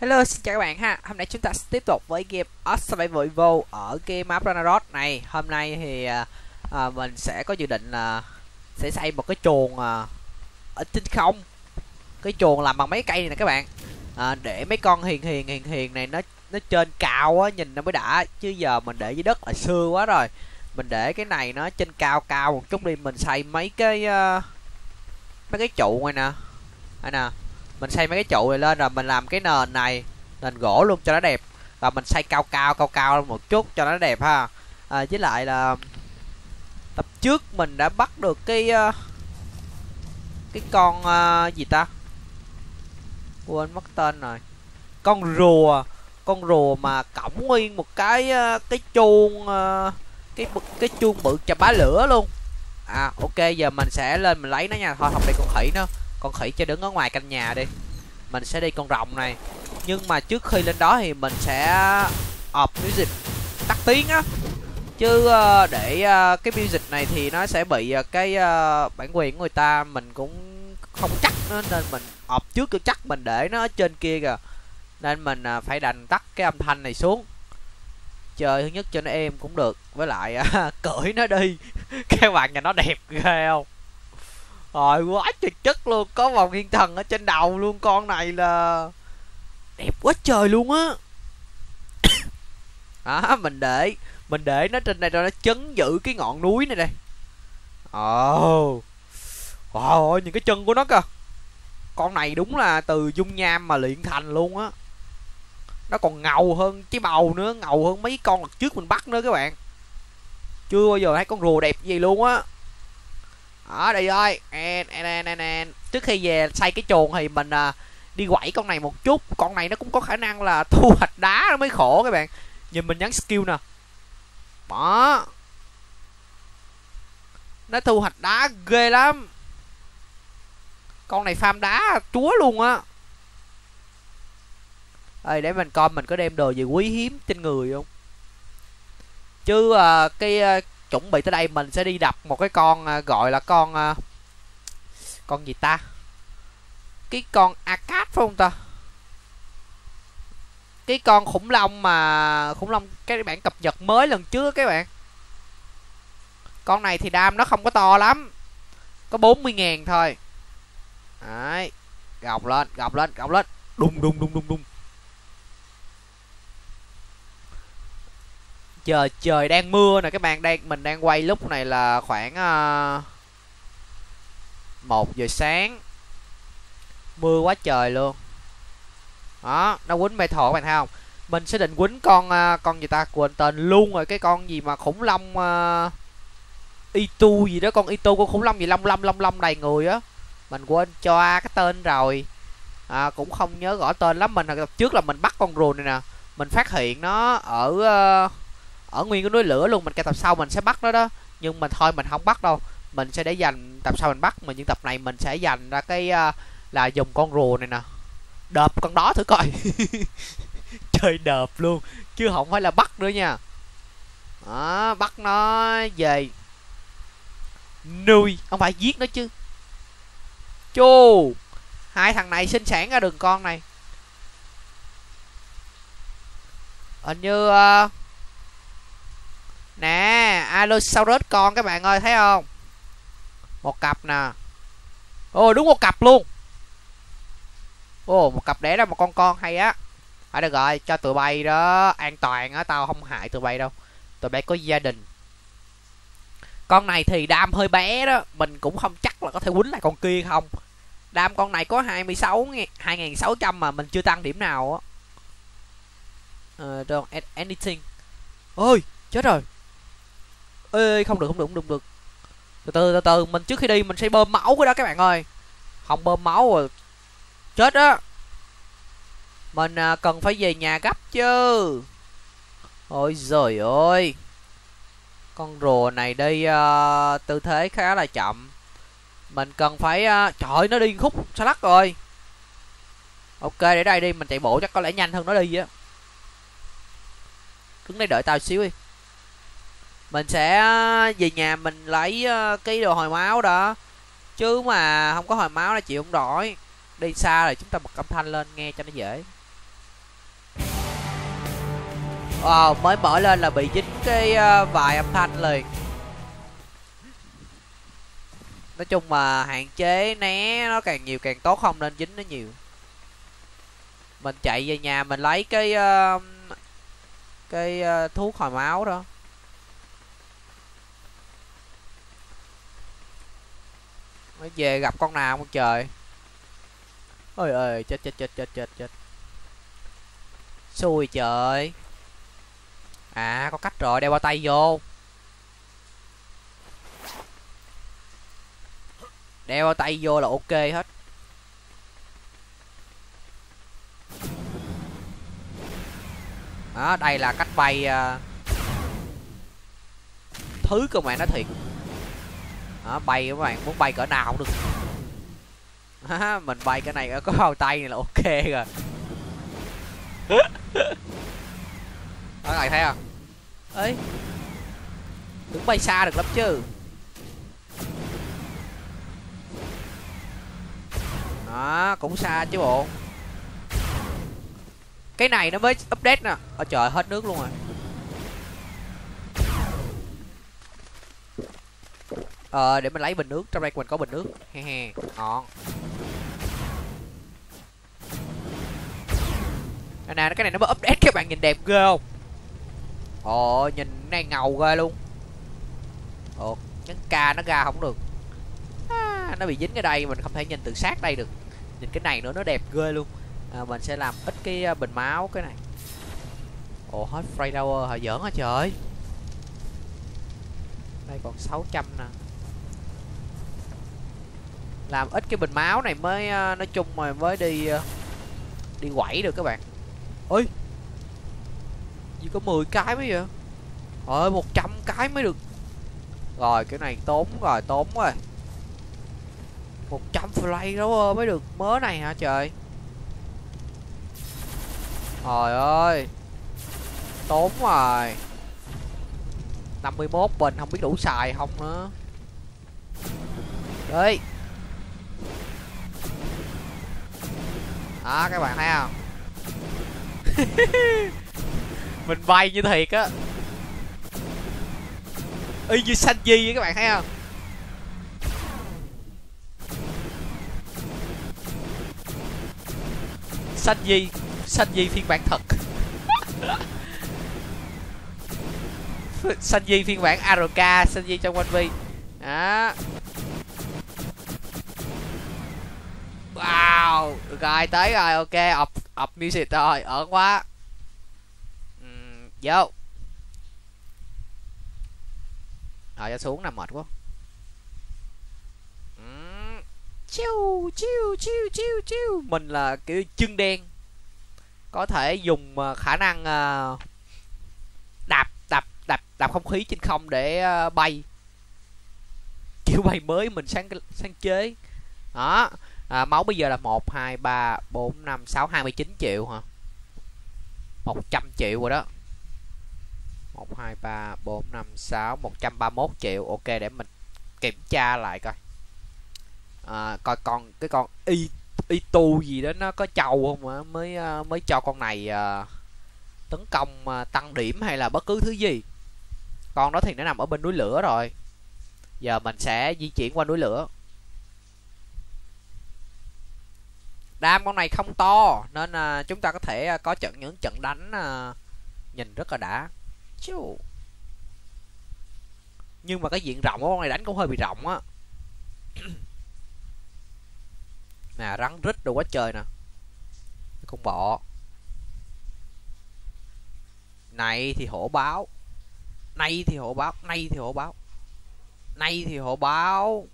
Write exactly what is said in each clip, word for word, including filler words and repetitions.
Hello, xin chào các bạn ha. Hôm nay chúng ta sẽ tiếp tục với game Ark Survival Evolved ở game map Ragnarok này. Hôm nay thì à, mình sẽ có dự định là sẽ xây một cái chuồng à, ở trên không. Cái chuồng làm bằng mấy cây này nè các bạn. À, để mấy con hiền hiền hiền hiền này nó nó trên cao á, nhìn nó mới đã, chứ giờ mình để dưới đất là xưa quá rồi. Mình để cái này nó trên cao cao một chút đi, mình xây mấy cái uh, mấy cái trụ này nè. Đây nè. Mình xây mấy cái trụ này lên rồi mình làm cái nền này, nền gỗ luôn cho nó đẹp. Và mình xây cao cao cao cao một chút cho nó đẹp ha. À, với lại là tập trước mình đã bắt được cái uh, cái con uh, gì ta? Quên mất tên rồi. Con rùa, con rùa mà cõng nguyên một cái uh, cái chuông uh, cái cái chuông bự chà bá lửa luôn. À ok, giờ mình sẽ lên mình lấy nó nha. Thôi không đi con khỉ nữa. Con khỉ cho đứng ở ngoài căn nhà đi. Mình sẽ đi con rồng này. Nhưng mà trước khi lên đó thì mình sẽ off music, tắt tiếng á. Chứ để cái music này thì nó sẽ bị cái bản quyền của người ta, mình cũng không chắc nữa. Nên mình off trước cho chắc, mình để nó ở trên kia kìa. Nên mình phải đành tắt cái âm thanh này xuống. Chơi thứ nhất cho nó êm cũng được. Với lại cởi nó đi. Cái bạn nhà nó đẹp ghê không? Rồi quá trời chất luôn, có vòng thiên thần ở trên đầu luôn, con này là đẹp quá trời luôn á. Đó, mình để mình để nó trên này rồi nó chấn giữ cái ngọn núi này đây. Ồ, wow ơi, những cái chân của nó kìa. Con này đúng là từ dung nham mà luyện thành luôn á. Nó còn ngầu hơn cái bầu nữa, ngầu hơn mấy con lần trước mình bắt nữa các bạn. Chưa bao giờ thấy con rùa đẹp như vậy luôn á. Đó đây rồi. Trước khi về xây cái chuồng thì mình à, đi quẩy con này một chút. Con này nó cũng có khả năng là thu hoạch đá, nó mới khổ các bạn. Nhìn mình nhắn skill nè. Đó. Nó thu hoạch đá ghê lắm. Con này farm đá chúa luôn á. Ê, để mình coi mình có đem đồ gì quý hiếm trên người không. Chứ à, cái... À, chuẩn bị tới đây mình sẽ đi đập một cái con à, gọi là con à, con gì ta, cái con Arcad phải không ta, cái con khủng long mà khủng long cái bản cập nhật mới lần trước các bạn. Con này thì đam nó không có to lắm, có bốn mươi ngàn thôi. Đấy, gọc lên gọc lên gọc lên, đùng đùng đùng đùng đùng. Giờ trời đang mưa nè các bạn, đang mình đang quay lúc này là khoảng uh, một giờ sáng. Mưa quá trời luôn. Đó, nó quýnh metal các bạn thấy không? Mình sẽ định quýnh con uh, con gì ta, quên tên luôn rồi, cái con gì mà khủng long uh, Itu gì đó, con Itu của khủng long gì long long long long đầy người á. Mình quên cho cái tên rồi. À, cũng không nhớ rõ tên lắm, mình tập trước là mình bắt con rùa này nè. Mình phát hiện nó ở uh, ở nguyên cái núi lửa luôn. Mình cái tập sau mình sẽ bắt nó đó. Nhưng mình thôi mình không bắt đâu. Mình sẽ để dành tập sau mình bắt. Mà những tập này mình sẽ dành ra cái uh, là dùng con rùa này nè. Đợp con đó thử coi. Chơi đợp luôn, chứ không phải là bắt nữa nha. Đó, bắt nó về nuôi, không phải giết nó chứ. Chù, hai thằng này sinh sản ra đường con này. Hình như uh... nè, Alosaurus con các bạn ơi, thấy không? Một cặp nè. Ồ đúng một cặp luôn. Ồ một cặp đẻ ra một con con hay á. À được rồi, cho tụi bay đó an toàn á, tao không hại tụi bay đâu. Tụi bay có gia đình. Con này thì đam hơi bé đó, mình cũng không chắc là có thể quýnh lại con kia không. Đam con này có hai mươi sáu nghìn sáu trăm mà mình chưa tăng điểm nào á. Uh, don't add anything. Ôi chết rồi. Ê không được không được không được không được. Từ từ từ từ mình trước khi đi mình sẽ bơm máu cái đó các bạn ơi. Không bơm máu rồi chết á. Mình uh, cần phải về nhà gấp chứ. Ôi giời ơi. Con rùa này đi uh, tư thế khá là chậm. Mình cần phải uh, trời ơi, nó đi khúc xa lắc rồi. Ok để đây đi, mình chạy bộ chắc có lẽ nhanh hơn nó đi á. Đứng đây đợi tao xíu đi. Mình sẽ về nhà mình lấy cái đồ hồi máu đó. Chứ mà không có hồi máu là chịu không đổi. Đi xa rồi chúng ta bật âm thanh lên nghe cho nó dễ. Wow, mới mở lên là bị dính cái uh, vài âm thanh liền. Nói chung mà hạn chế né nó càng nhiều càng tốt, không nên dính nó nhiều. Mình chạy về nhà mình lấy cái uh, cái uh, thuốc hồi máu đó. Mới về gặp con nào không trời. Ôi ơi, chết chết chết chết chết chết. Xui trời. À, có cách rồi, đeo bao tay vô. Đeo bao tay vô là ok hết. Đó, đây là cách bay uh... thứ của bạn nói thiệt. Đó, bay các bạn muốn bay cỡ nào cũng được. Đó, mình bay cái này có bao tay này là ok rồi. Đó, các bạn thấy không? Ấy, đừng bay xa được lắm chứ. Đó, cũng xa chứ bộ. Cái này nó mới update nè. Ôi trời, hết nước luôn rồi. Ờ, để mình lấy bình nước. Trong đây mình có bình nước. He he, ngon. Nè nè, cái này nó mới update, các bạn nhìn đẹp ghê không? Ồ, nhìn cái này ngầu ghê luôn. Ồ, nhấn K nó ra không được. À, nó bị dính ở đây, mình không thể nhìn từ sát đây được. Nhìn cái này nữa nó đẹp ghê luôn. À, mình sẽ làm ít cái bình máu cái này. Ồ, hết free tower hả, giỡn hả trời. Đây còn sáu trăm nè. Làm ít cái bình máu này mới, nói chung rồi mới đi đi quẩy được các bạn. Ôi, chỉ có mười cái mới vậy. Ôi, một trăm cái mới được. Rồi cái này tốn rồi, tốn rồi. Một trăm fly tower mới được mớ này hả trời. Trời ơi, tốn rồi. Năm mươi mốt bình không biết đủ xài không nữa. Đấy. Đó, các bạn thấy không? Mình bay như thiệt á. Y như Sanji vậy, các bạn thấy không? Sanji, Sanji phiên bản thật. Sanji phiên bản a rờ ca, Sanji trong One Piece. Đó. Wow, được rồi, tới rồi, ok, up, up music rồi, ổn quá. Uhm, vô. Rồi, cho xuống nằm mệt quá. Uhm. Chiu, chiu, chiu, chiu, chiu. Mình là kiểu chân đen. Có thể dùng khả năng uh, đạp đạp đạp đạp không khí trên không để uh, bay. Kiểu bay mới mình sáng sáng chế. Đó, à, máu bây giờ là một hai ba bốn năm sáu hai mươi chín triệu hả? một trăm triệu rồi đó. một hai ba bốn năm sáu một trăm ba mươi mốt triệu. Ok, để mình kiểm tra lại coi. À, coi còn cái con y y tu gì đó nó có trâu không hả? Mới mới cho con này uh, tấn công uh, tăng điểm hay là bất cứ thứ gì. Con đó thì nó nằm ở bên núi lửa rồi. Giờ mình sẽ di chuyển qua núi lửa. Đam con này không to nên uh, chúng ta có thể uh, có trận những trận đánh uh, nhìn rất là đã. Chiu. Nhưng mà cái diện rộng của con này đánh cũng hơi bị rộng á. Nè, rắn rít đồ quá trời nè. Con bọ này thì hổ báo, nay thì hổ báo, nay thì hổ báo, nay thì hổ báo.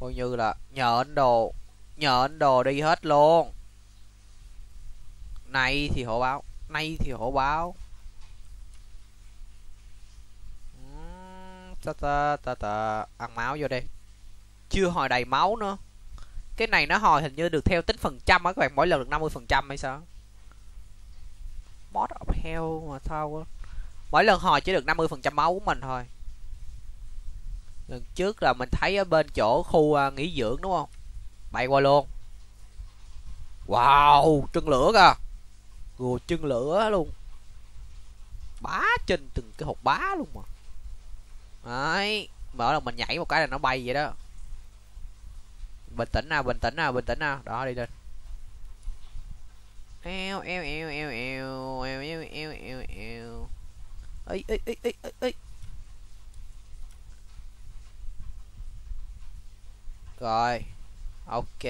Coi như là nhện đồ, nhện đồ đi hết luôn. Nay thì hổ báo, nay thì hổ báo. Ta ta ta ta, ăn máu vô đi. Chưa hồi đầy máu nữa. Cái này nó hồi hình như được theo tính phần trăm á các bạn, mỗi lần được năm mươi phần trăm hay sao? Mod of hell mà thao. Mỗi lần hồi chỉ được năm mươi phần trăm máu của mình thôi. Lần trước là mình thấy ở bên chỗ khu nghỉ dưỡng đúng không? Bay qua luôn. Wow, chân lửa kìa. Gùa chân lửa luôn. bá trên từng cái hột bá luôn mà. Đấy, mở là mình nhảy một cái là nó bay vậy đó. Bình tĩnh nào, bình tĩnh nào, bình tĩnh nào. Đó, đi lên. Eo eo eo eo eo eo eo eo eo eo. Ấy ấy ấy ấy ấy ấy. Rồi. Ok.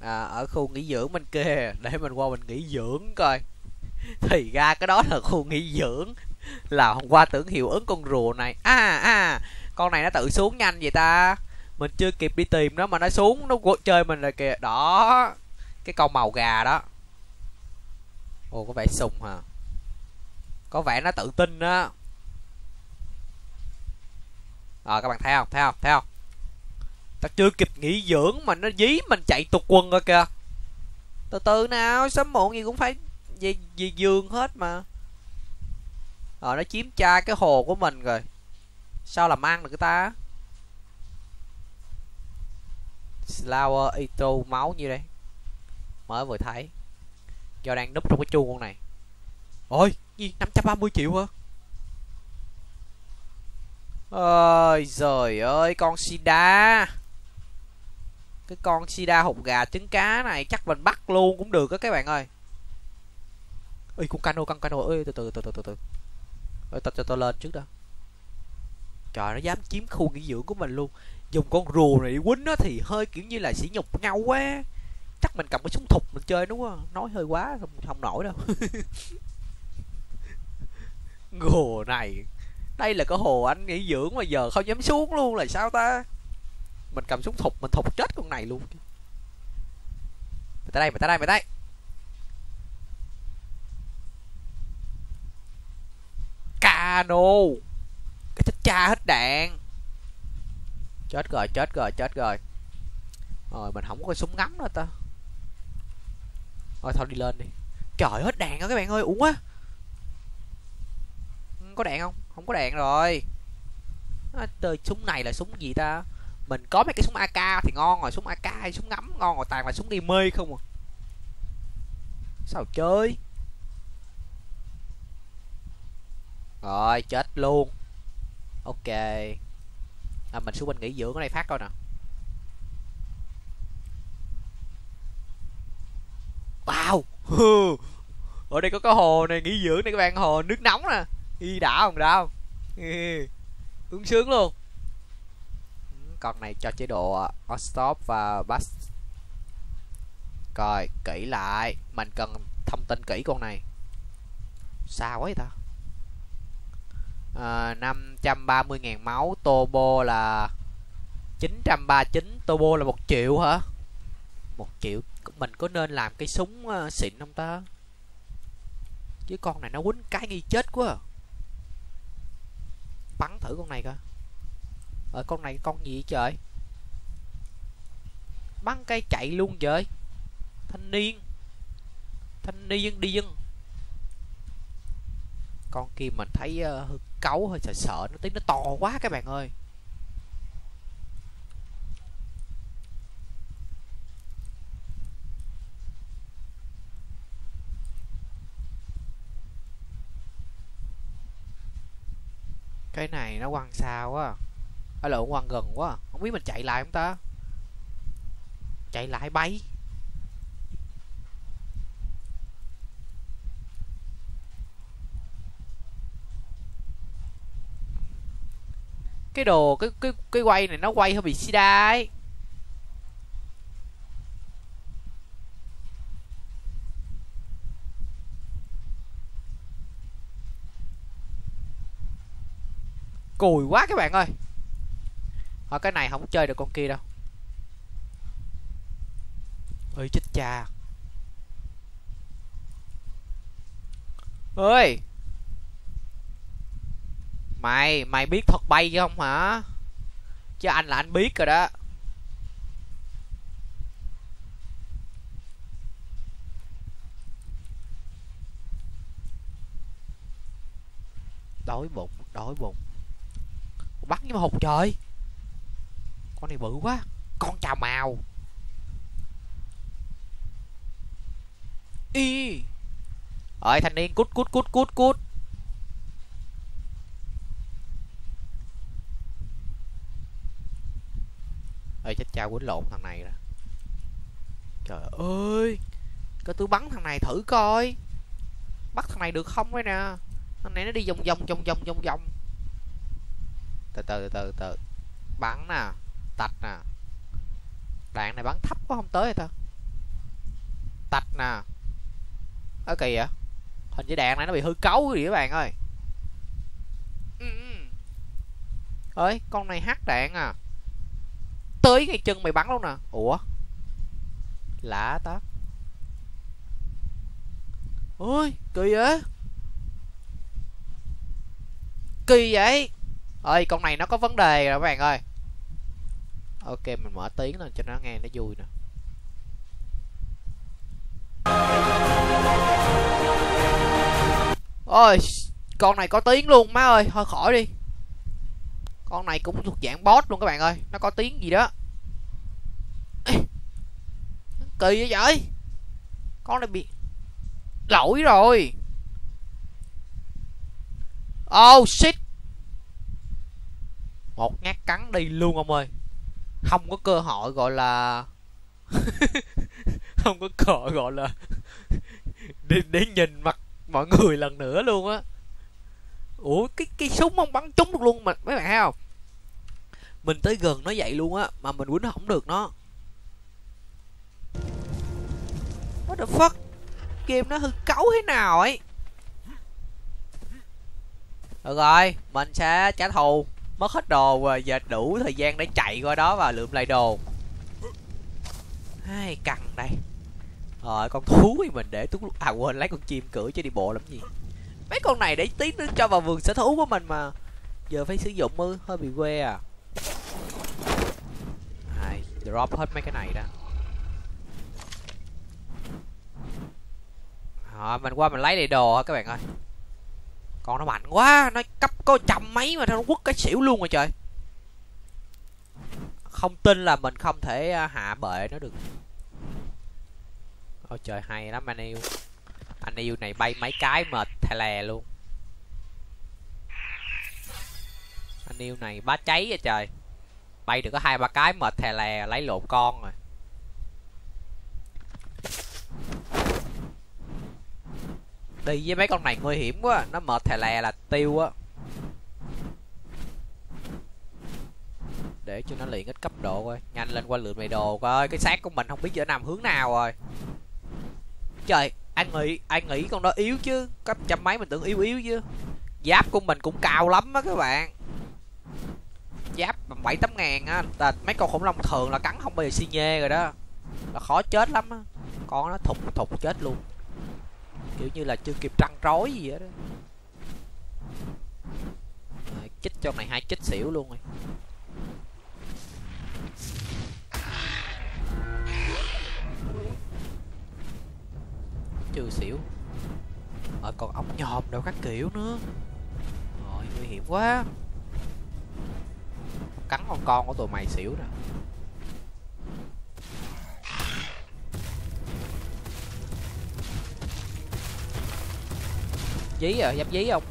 À, ở khu nghỉ dưỡng bên kia, để mình qua mình nghỉ dưỡng coi. Thì ra cái đó là khu nghỉ dưỡng. Là hôm qua tưởng hiệu ứng con rùa này. À à, con này nó tự xuống nhanh vậy ta. Mình chưa kịp đi tìm nó mà nó xuống, nó chơi mình rồi kìa. Đó, cái con màu gà đó. Ồ, có vẻ sùng hả? Có vẻ nó tự tin đó. Rồi các bạn thấy không, thấy không, thấy không? Ta chưa kịp nghỉ dưỡng mà nó dí mình chạy tuột quần rồi kìa. Từ từ nào, sớm muộn gì cũng phải về, về giường hết mà. Rồi nó chiếm tra cái hồ của mình rồi. Sao làm ăn được người ta? Flower Ito máu như đây. Mới vừa thấy. Do đang núp trong cái chuông con này. Ôi, gì năm trăm ba mươi triệu hả? Ôi giời ơi, con Sida. Cái con Sida hột gà trứng cá này chắc mình bắt luôn cũng được á các bạn ơi. Ê, con cano, con cano ơi, từ từ từ từ từ từ. Ê, tao cho tao lên trước đó. Trời, nó dám chiếm khu nghỉ dưỡng của mình luôn. Dùng con rùa này đi quýnh nó thì hơi kiểu như là sỉ nhục nhau quá. Chắc mình cầm cái súng thục mình chơi đúng không? Nói hơi quá không, không nổi đâu. Rùa này. Đây là cái hồ anh nghỉ dưỡng mà giờ không dám xuống luôn là sao ta? Mình cầm súng thục mình thục chết con này luôn. Mày tới đây, mày tới đây, mày tới. Cano. Cái chết cha hết đạn. Chết rồi, chết rồi, chết rồi. Rồi mình không có súng ngắm nữa ta. Rồi thôi đi lên đi. Trời, hết đạn rồi các bạn ơi, uổng quá. Có đạn không? Không có đạn rồi. À, tơi, súng này là súng gì ta? Mình có mấy cái súng a ca thì ngon rồi, súng a ca hay súng ngắm ngon rồi, toàn là súng đi mê không à. Sao chơi? Rồi, chết luôn. Ok. À, mình xuống bên nghỉ dưỡng ở đây phát coi nè. Wow. Ở đây có cái hồ này nghỉ dưỡng này các bạn, hồ nước nóng nè. Y đã không đã không? Uống sướng luôn. Con này cho chế độ on stop và bass. Rồi, kỹ lại, mình cần thông tin kỹ con này. Sao quá vậy ta? À, năm trăm ba mươi nghìn máu, turbo là chín trăm ba mươi chín, turbo là một triệu hả? một triệu, mình có nên làm cái súng xịn không ta? Chứ con này nó quýnh cái nghi chết quá à. Bắn thử con này coi. Ờ, con này con gì vậy trời? Bắn cây chạy luôn trời. Thanh niên. Thanh niên đi dân. Con kia mình thấy uh, cáu hơi sợ sợ, nó tiếng nó to quá các bạn ơi. Cái này nó quăng xa quá. Ở lộn, quăng gần quá. Không biết mình chạy lại không ta? Chạy lại bay. Cái đồ cái cái cái quay này nó quay hơi bị sida ấy. Cùi quá các bạn ơi. Ở cái này không chơi được con kia đâu. Ơi chết cha. Ơi. Mày, mày biết thuật bay chứ không hả? Chứ anh là anh biết rồi đó. Đói bụng, đói bụng. Bắn với mà hụt trời. Con này bự quá. Con chào màu. Y Rồi thanh niên cút cút cút cút cút. Ê chết cha, quýnh lộn thằng này rồi. Trời ơi, coi tôi bắn thằng này thử coi, bắt thằng này được không ấy nè. Thằng này nó đi vòng vòng vòng vòng vòng vòng. Từ từ từ từ bắn nè, tạch nè. Đạn này bắn thấp quá không tới hay ta. Tạch nè. Ở kỳ vậy, hình như đạn này nó bị hư cấu gì các bạn ơi. Ừ. Ơi con này hát đạn à, tới ngay chân mày bắn luôn nè. Ủa lạ ta, ôi kỳ vậy, kỳ vậy. Ơi con này nó có vấn đề rồi các bạn ơi. Ok mình mở tiếng lên cho nó nghe nó vui nè. Ôi con này có tiếng luôn má ơi, thôi khỏi đi. Con này cũng thuộc dạng boss luôn các bạn ơi, nó có tiếng gì đó. Ê, kỳ vậy trời, con này bị lỗi rồi. Oh shit, một nhát cắn đi luôn ông ơi, không có cơ hội gọi là không có cơ hội gọi là để, để nhìn mặt mọi người lần nữa luôn á. Ủa cái cái súng không bắn trúng được luôn mà mấy bạn thấy không, mình tới gần nó vậy luôn á mà mình quýnh nó không được nó. What the fuck, game nó hư cấu thế nào ấy. Được rồi mình sẽ trả thù, mất hết đồ rồi, giờ đủ thời gian để chạy qua đó và lượm lại đồ. Ai cằn đây. Rồi con thú thì mình để túc, à quên, lấy con chim cưỡi chứ đi bộ làm gì. Mấy con này để tí nữa cho vào vườn sở thú của mình mà giờ phải sử dụng ư, hơi bị quê à. À drop hết mấy cái này đó. Rồi mình qua mình lấy đầy đồ hả các bạn ơi. Con nó mạnh quá, nó cấp có trăm mấy mà nó quất cái xỉu luôn rồi trời. Không tin là mình không thể hạ bệ nó được. Ôi trời hay lắm anh yêu. Anh yêu này bay mấy cái mệt thè lè luôn. Anh yêu này bá cháy vậy trời. Bay được có hai ba cái mệt thè lè, lấy lộn con rồi. Đi với mấy con này nguy hiểm quá, nó mệt thè lè là tiêu á. Để cho nó luyện ít cấp độ coi, nhanh lên qua lượm mày đồ coi. Cái xác của mình không biết giờ nằm hướng nào rồi. Trời, anh nghĩ anh nghĩ con đó yếu chứ, cấp trăm mấy mình tưởng yếu yếu chứ. Giáp của mình cũng cao lắm á các bạn. Giáp bảy tám ngàn á, mấy con khủng long thường là cắn không bao giờ xi nhê rồi đó. Là khó chết lắm á. Con nó thụt thụt chết luôn. Kiểu như là chưa kịp trăn trối gì đó. À, chích cho này hai chích xỉu luôn rồi. Trừ xỉu. Rồi còn ốc nhòm đâu các kiểu nữa. Rồi nguy hiểm quá. Cắn con con của tụi mày xỉu nè. Dí à, dám dí không?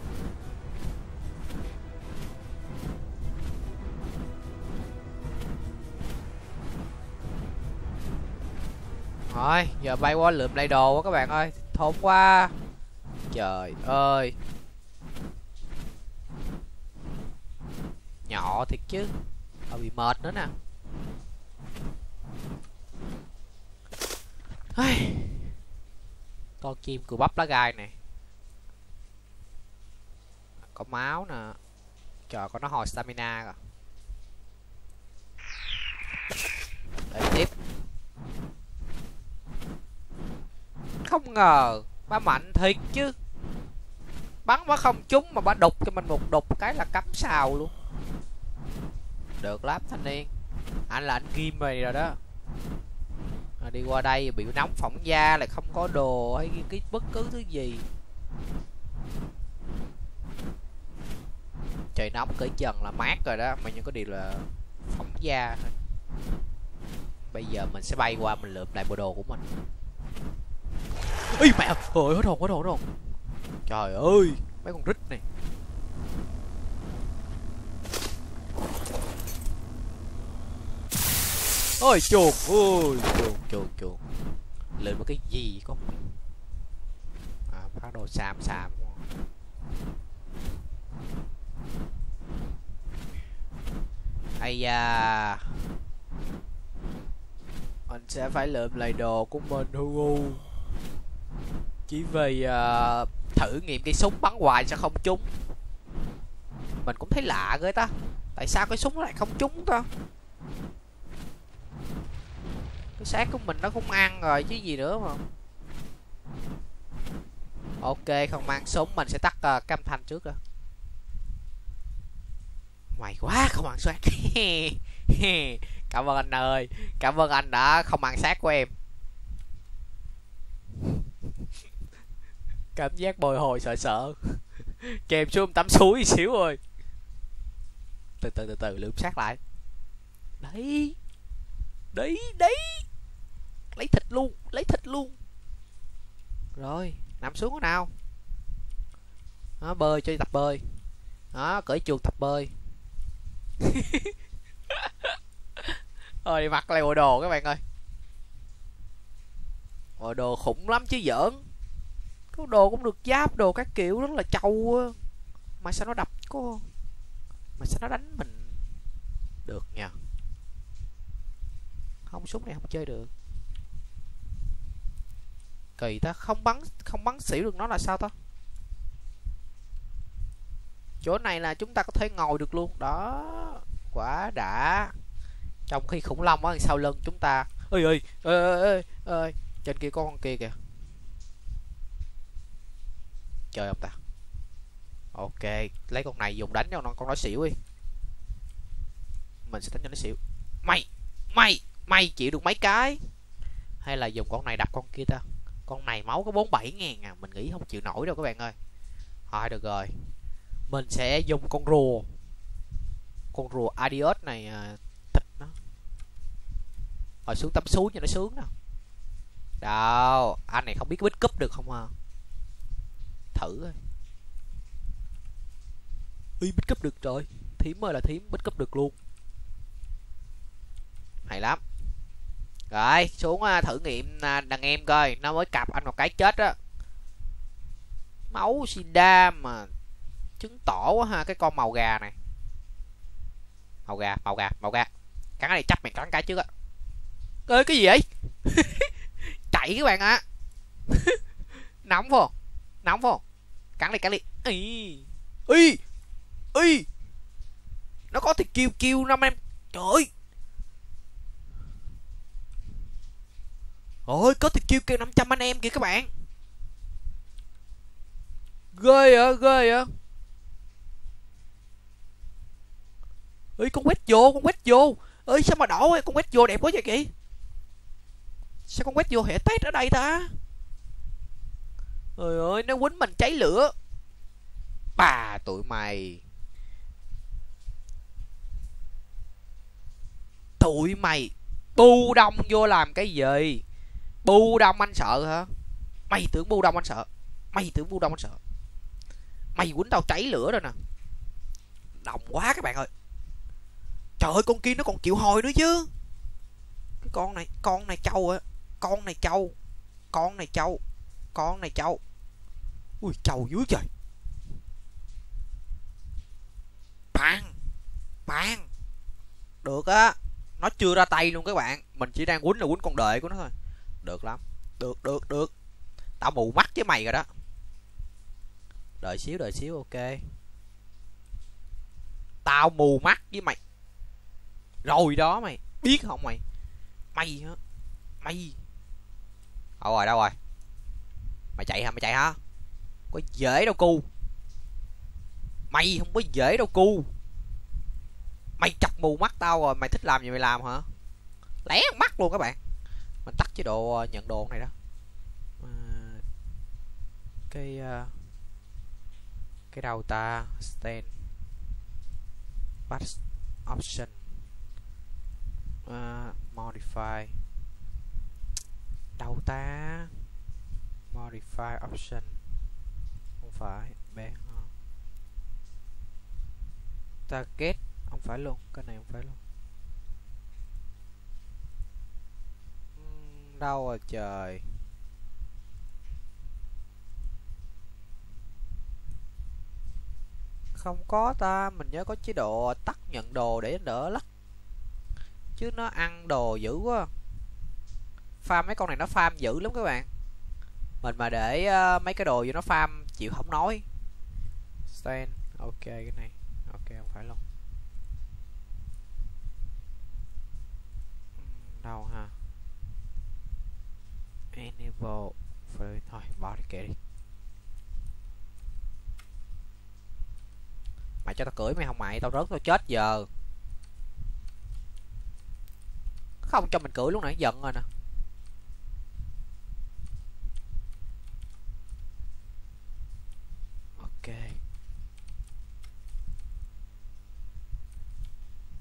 Rồi, giờ bay qua lượm lại đồ quá các bạn ơi. Thốn quá. Trời ơi. Nhỏ thiệt chứ. Mà bị mệt nữa nè. Con chim cừu bắp lá gai này. Có máu nè. Trời, con nó hồi stamina rồi. Để tiếp. Không ngờ ba mạnh thiệt chứ, bắn quá không trúng mà ba đục cho mình một đục cái là cắm sào luôn. Được lắm thanh niên, anh là anh kim mày rồi đó. Rồi đi qua đây bị nóng phỏng da lại không có đồ hay cái bất cứ thứ gì. Trời nóng cởi trần là mát rồi đó, mà nhưng có điều là phỏng da thôi. Bây giờ mình sẽ bay qua mình lượm lại bộ đồ của mình. Ý mẹ ơi, hết hồn hết hồn hết hồn. Trời ơi, mấy con rít này. Ôi chuột, ôi chuột chuột chuột. Lên một cái gì con. À, phát đồ xàm xàm. Ây da. Mình sẽ phải lượm lại đồ của mình Hugo. Chỉ vì uh, thử nghiệm cái súng bắn hoài sao không trúng. Mình cũng thấy lạ ghê ta. Tại sao cái súng lại không trúng ta? Cái xác của mình nó cũng ăn rồi chứ gì nữa mà. Ok, không mang súng mình sẽ tắt uh, cam thanh trước đó. Mày quá không ăn xác. Cảm ơn anh ơi. Cảm ơn anh đã không ăn xác của em. Cảm giác bồi hồi sợ sợ. Kèm xuống tắm suối xíu rồi. Từ từ từ từ lượm xác lại. Đấy. Đấy đấy. Lấy thịt luôn. Lấy thịt luôn. Rồi. Nằm xuống nào. Đó, bơi cho tập bơi. Đó, cởi chuồng tập bơi. Rồi đi mặc lại bộ đồ các bạn ơi. Bộ đồ khủng lắm chứ giỡn. Cái đồ cũng được giáp đồ các kiểu rất là trâu á. Mà sao nó đập có. Mà sao nó đánh mình. Được nha. Không, súng này không chơi được. Kỳ ta, không bắn không bắn xỉu được nó là sao ta? Chỗ này là chúng ta có thể ngồi được luôn. Đó. Quá đã. Trong khi khủng long ở sau lưng chúng ta. Ơi ơi ơi ơi ơi. Trên kia có con kia kìa. Chơi không ta? Ok, lấy con này dùng đánh cho nó, con nói xỉu đi. Mình sẽ đánh cho nó xỉu. Mày, mày, mày chịu được mấy cái? Hay là dùng con này đập con kia ta? Con này máu có bốn mươi bảy ngàn à, mình nghĩ không chịu nổi đâu các bạn ơi. Thôi được rồi. Mình sẽ dùng con rùa. Con rùa Adios này thịt nó. Rồi xuống tắm suối cho nó sướng nào. Đâu, anh này không biết bít cúp được không à? Thử ơi. Ui, bít cúp được rồi. Thím ơi là thím, bít cúp được luôn. Hay lắm. Rồi, xuống thử nghiệm đàn em coi. Nó mới cặp anh một cái chết á. Máu sida mà. Chứng tỏ quá ha, cái con màu gà này. Màu gà, màu gà, màu gà. Cắn cái này chắc mày cắn cái trước á. Ơi, cái gì vậy? Chạy các bạn ạ. À. Nóng không? Nóng không? Cắn đi, cắn đi. Ý. Ý. Ý. Nó có thịt kêu kêu năm em. Trời ơi. Ôi, có thịt kêu kêu năm trăm anh em kìa các bạn. Ghê á, ghê á. Ơi con quét vô, con quét vô. Ơi sao mà đỏ con quét vô đẹp quá vậy kìa. Sao con quét vô hệ test ở đây ta? Trời ơi, nó quýnh mình cháy lửa. Bà tụi mày. Tụi mày bu đông vô làm cái gì? Bu đông anh sợ hả? Mày tưởng bu đông anh sợ? Mày tưởng bu đông anh sợ? Mày quýnh tao cháy lửa rồi nè. Đồng quá các bạn ơi. Trời ơi, con kia nó còn chịu hồi nữa chứ. Cái con này, con này trâu á. Con này trâu. Con này trâu. Con này trâu. Ui, trâu dưới trời. Bang. Bang. Được á. Nó chưa ra tay luôn các bạn. Mình chỉ đang quýnh là quýnh con đệ của nó thôi. Được lắm. Được, được, được. Tao mù mắt với mày rồi đó. Đợi xíu, đợi xíu, ok. Tao mù mắt với mày. Rồi đó mày. Biết không mày? Mày hả? Mày. Đâu rồi, đâu rồi? Mày chạy hả? Mày chạy hả? Có dễ đâu cu. Mày không có dễ đâu cu. Mày chọc mù mắt tao rồi. Mày thích làm gì mày làm hả? Lé mắt luôn các bạn. Mình tắt chế độ nhận đồ này đó. Cái Cái đầu ta. Stand Batch Option uh, Modify. Đầu ta modify option, không phải bang không. Target không phải luôn, cái này không phải luôn. Đâu rồi trời, không có ta, mình nhớ có chế độ tắt nhận đồ để đỡ lắc chứ nó ăn đồ dữ quá. Farm mấy con này nó farm dữ lắm các bạn, mình mà để uh, mấy cái đồ vô nó farm chịu không nói. Stand ok, cái này ok không phải luôn. Đâu ha, enable free, thôi bỏ đi kệ đi. Mày cho tao cưỡi mày, không mày tao rớt tao chết giờ. Không cho mình cưỡi lúc nãy giận rồi nè. Ok.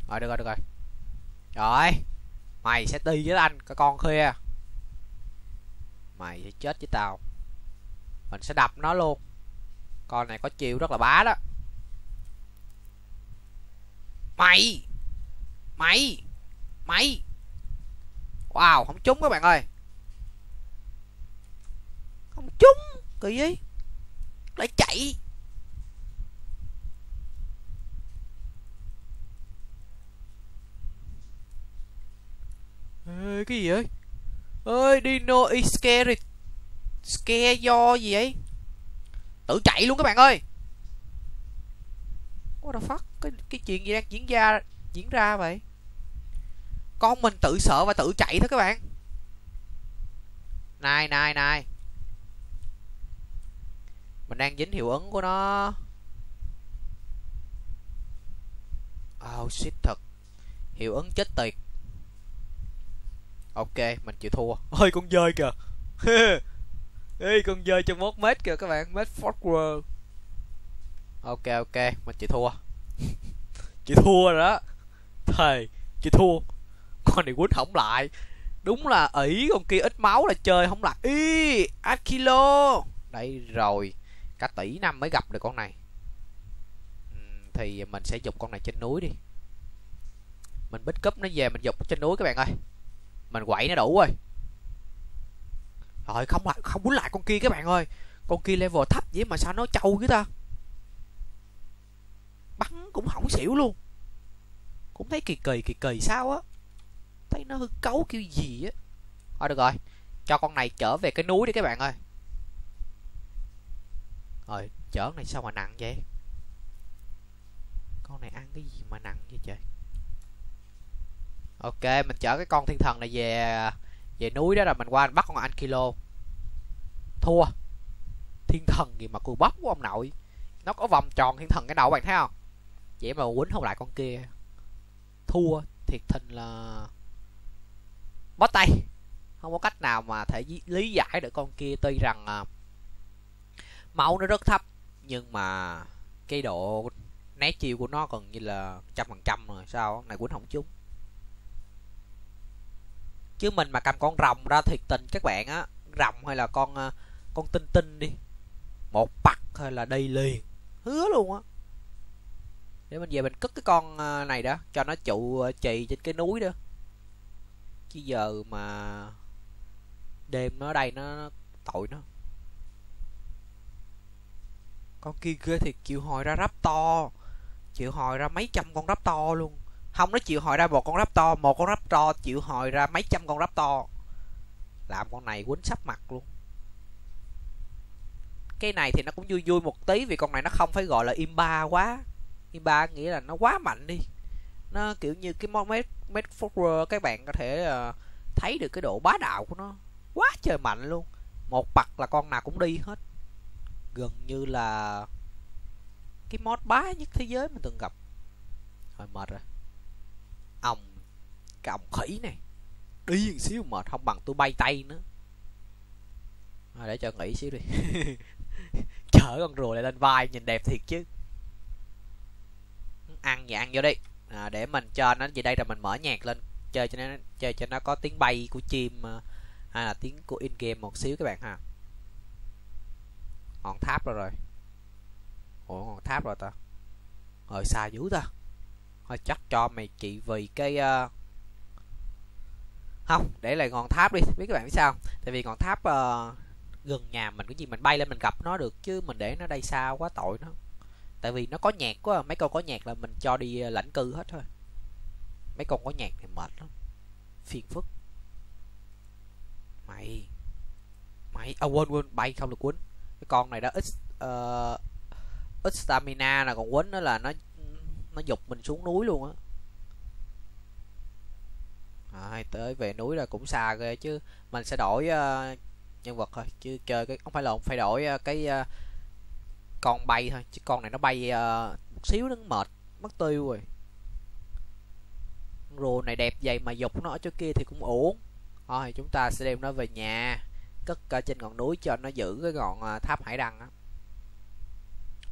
Rồi được rồi, được rồi. Rồi. Mày sẽ đi với anh cái con kia. Mày sẽ chết với tao. Mình sẽ đập nó luôn. Con này có chiêu rất là bá đó. Mày Mày Mày Wow, không trúng các bạn ơi. Không trúng, kỳ gì. Lại chạy. Ê, cái gì vậy? Ơi Dino is scary. Scare do gì vậy? Tự chạy luôn các bạn ơi. What the fuck? Cái, cái chuyện gì đang diễn ra diễn ra vậy? Con mình tự sợ và tự chạy thôi các bạn. Này này này, mình đang dính hiệu ứng của nó. Oh shit thật. Hiệu ứng chết tiệt. Ok, mình chịu thua. Ôi con dơi kìa. Ê con dơi trong một mét kìa các bạn, mét forward. Ok ok, mình chịu thua. Chịu thua rồi đó. Thầy, chịu thua. Con này quýnh không lại. Đúng là ỷ con kia ít máu là chơi không lại. Ý, Ankylos. Đây rồi, cả tỷ năm mới gặp được con này. Thì mình sẽ dục con này trên núi đi. Mình bích cúp nó về mình dục trên núi các bạn ơi. Mình quậy nó đủ rồi. Rồi không lại, không quýnh lại con kia các bạn ơi. Con kia level thấp vậy mà sao nó trâu chứ ta. Bắn cũng hỏng xỉu luôn. Cũng thấy kỳ kỳ kỳ kỳ sao á. Thấy nó hư cấu kiểu gì á. Thôi được rồi, cho con này trở về cái núi đi các bạn ơi. Rồi chở con này sao mà nặng vậy. Con này ăn cái gì mà nặng vậy trời. Ok, mình chở cái con thiên thần này về về núi đó, rồi mình qua mình bắt con Ankylos. Thua. Thiên thần gì mà cùi bắp của ông nội. Nó có vòng tròn thiên thần cái đầu các bạn thấy không? Vậy mà quýnh không lại con kia. Thua thiệt thình là bó tay. Không có cách nào mà thể lý giải được con kia, tuy rằng uh, máu nó rất thấp nhưng mà cái độ né chiêu của nó còn như là trăm phần trăm rồi sao này quýnh không trúng. Chứ mình mà cầm con rồng ra thiệt tình các bạn á, rồng hay là con uh, con tinh tinh đi, một bạc hay là đi liền, hứa luôn á. Để mình về mình cất cái con này đó cho nó trụ trì trên cái núi đó. Chứ giờ mà đêm nó ở đây nó, nó tội nó. Con kia ghê thiệt, chịu hồi ra ráp to, chịu hồi ra mấy trăm con ráp to luôn. Không, nó chịu hồi ra một con ráp to, một con ráp to chịu hồi ra mấy trăm con ráp to. Làm con này quýnh sắp mặt luôn. Cái này thì nó cũng vui vui một tí vì con này nó không phải gọi là imba quá. Imba nghĩa là nó quá mạnh đi. Nó kiểu như cái mét mét forward, các bạn có thể uh, thấy được cái độ bá đạo của nó. Quá trời mạnh luôn. Một bậc là con nào cũng đi hết. Gần như là cái mod bá nhất thế giới mình từng gặp. Thôi mệt rồi. Ông cái ông khỉ này đi một xíu mệt, không bằng tôi bay tay nữa. Thôi để cho nghỉ xíu đi. Chở con rùa lại lên vai nhìn đẹp thiệt chứ. Ăn và ăn vô đi. À, để mình cho nó về đây rồi mình mở nhạc lên chơi cho nó chơi cho nó có tiếng bay của chim hay là tiếng của in game một xíu các bạn ha. Ngọn tháp rồi rồi. Ủa ngọn tháp rồi ta. Rồi xa dữ ta. Thôi chắc cho mày chị vì cái uh... không, để lại ngọn tháp đi. Biết các bạn biết sao? Tại vì ngọn tháp uh... gần nhà mình, cái gì mình bay lên mình gặp nó được, chứ mình để nó đây xa quá tội nó. Tại vì nó có nhạc quá, mấy con có nhạc là mình cho đi lãnh cư hết thôi. Mấy con có nhạc thì mệt lắm, phiền phức. Mày Mày, à quên quên, bay không được quýnh. Cái con này đó ít uh, ít stamina là còn quýnh nữa là nó nó giục mình xuống núi luôn á. À, tới về núi là cũng xa ghê chứ. Mình sẽ đổi uh, nhân vật thôi, chứ chơi cái không phải lộn, phải đổi uh, cái uh, con bay thôi, chứ con này nó bay uh, một xíu nó mệt mất tiêu rồi. Rùa này đẹp vậy mà dục nó ở chỗ kia thì cũng uổng. Thôi chúng ta sẽ đem nó về nhà, cất ở trên ngọn núi cho nó giữ cái ngọn tháp hải đăng á.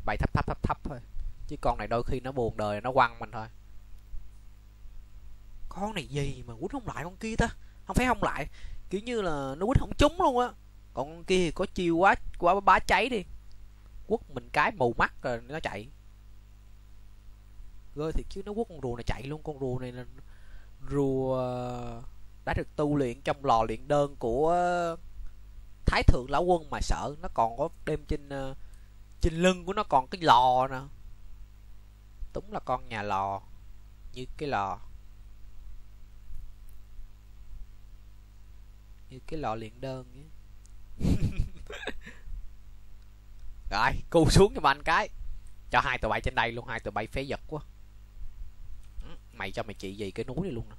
Bay thấp thấp thấp thấp thôi, chứ con này đôi khi nó buồn đời nó quăng mình thôi. Con này gì mà quýt không lại con kia ta, không phải không lại, kiểu như là nó quýt không trúng luôn á. Còn con kia thì có chiêu quá quá bá cháy đi, quất mình cái mù mắt rồi nó chạy. Gơi thì chứ nó quất con rùa này chạy luôn. Con rùa này là rùa đã được tu luyện trong lò luyện đơn của Thái Thượng Lão Quân mà sợ. Nó còn có đem trên trên lưng của nó còn cái lò nè, đúng là con nhà lò. Như cái lò Như cái lò luyện đơn ấy. Rồi cu xuống cho anh cái, cho hai tụi bay trên đây luôn. Hai tụi bay phế vật quá. Mày cho mày chị gì cái núi này luôn nè,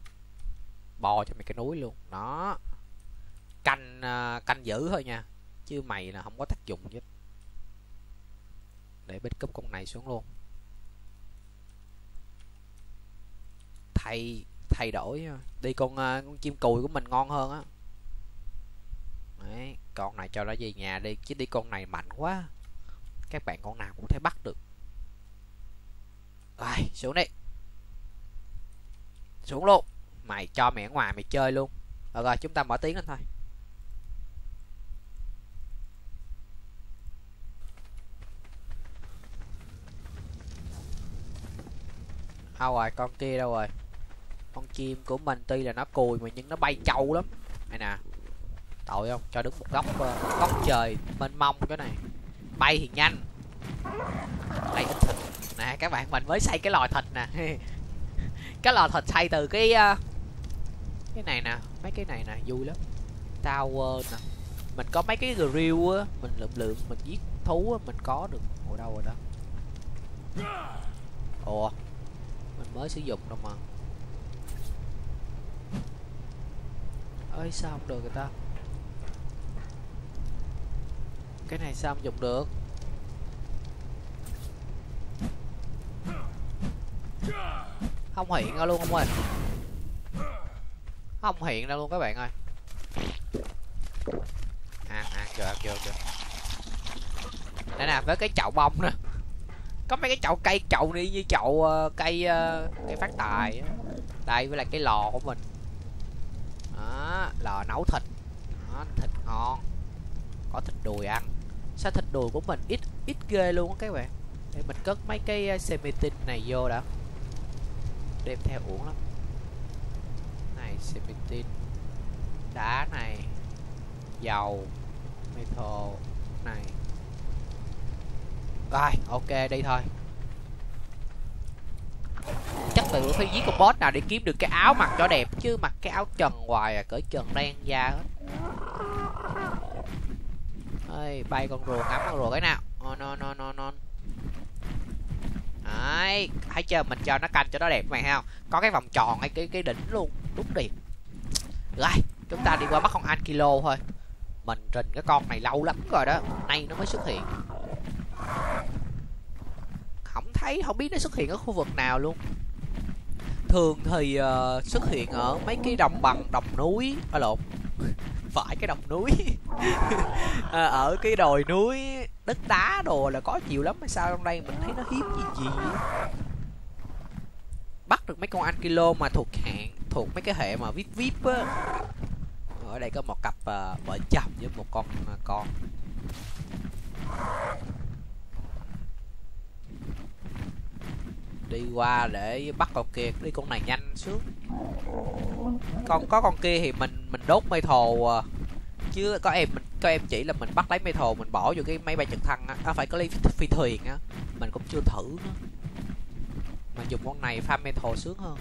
bò cho mày cái núi luôn đó. Canh canh giữ thôi nha, chứ mày là không có tác dụng chứ. Để bích cúp con này xuống luôn, thay thay đổi đi. Con con chim cùi của mình ngon hơn á. Đấy, con này cho nó về nhà đi, chứ đi con này mạnh quá, các bạn con nào cũng thể bắt được. Rồi xuống đi, xuống luôn. Mày cho mày ở ngoài mày chơi luôn. Rồi, rồi chúng ta mở tiếng lên thôi. Đâu rồi con kia, đâu rồi con chim của mình? Tuy là nó cùi mà nhưng nó bay trâu lắm. Này nè, tội không, cho đứng một góc uh, góc trời mênh mông. Cái này bay thì nhanh, bay ít thịt nè các bạn. Mình mới xây cái lò thịt nè. Cái lò thịt xây từ cái uh, cái này nè, mấy cái này nè vui lắm. Tower nè, mình có mấy cái grill á, mình lượm lượm mình giết thú á, mình có được. Ủa đâu rồi đó? Ủa mình mới sử dụng đâu mà. Ơi sao không được người ta? Cái này sao không dùng được? Không hiện ra luôn không ơi. Không hiện ra luôn các bạn ơi. À à chờ chờ chờ. Đây nè, với cái chậu bông nè. Có mấy cái chậu cây, chậu đi như chậu uh, cây uh, cây phát tài. Đây với lại cái lò của mình. Đó, lò nấu thịt. Đó, thịt ngon. Có thịt đùi ăn. Sao thịt đùi của mình ít ít ghê luôn á các bạn. Để mình cất mấy cái semitin này vô đã. Đem theo uổng lắm. Này semitin. Đá này. Dầu. Metal này. Rồi, ok đi thôi. Chắc tự phải giết con boss nào để kiếm được cái áo mặc cho đẹp, chứ mặc cái áo trần hoài à, cởi trần đen da hết. Ơi, bay con rùa, ngắm con rùa cái nào. Oh, no no no no. Đấy, hãy chờ mình cho nó canh cho nó đẹp mày thấy không? Có cái vòng tròn hay cái cái đỉnh luôn, đúng đi. Rồi, chúng ta đi qua bắt con Ankylos thôi. Mình rình cái con này lâu lắm rồi đó, nay nó mới xuất hiện. Không thấy, không biết nó xuất hiện ở khu vực nào luôn. Thường thì uh, xuất hiện ở mấy cái đồng bằng, đồng núi, à lộn, phải cái đồng núi. À, ở cái đồi núi đất đá đồ là có nhiều lắm, sao trong đây mình thấy nó hiếm gì gì. Bắt được mấy con Ankylos mà thuộc hạng, thuộc mấy cái hệ mà vip vip á. Ở đây có một cặp uh, vợ chồng với một con uh, con. đi qua để bắt con kia, đi con này nhanh xuống. Còn có con kia thì mình mình đốt metal, chứ có em mình có em chỉ là mình bắt lấy metal mình bỏ vô cái máy bay trực thăng á, à, phải có lấy phi thuyền á, mình cũng chưa thử nữa. Mà dùng con này farm metal sướng hơn.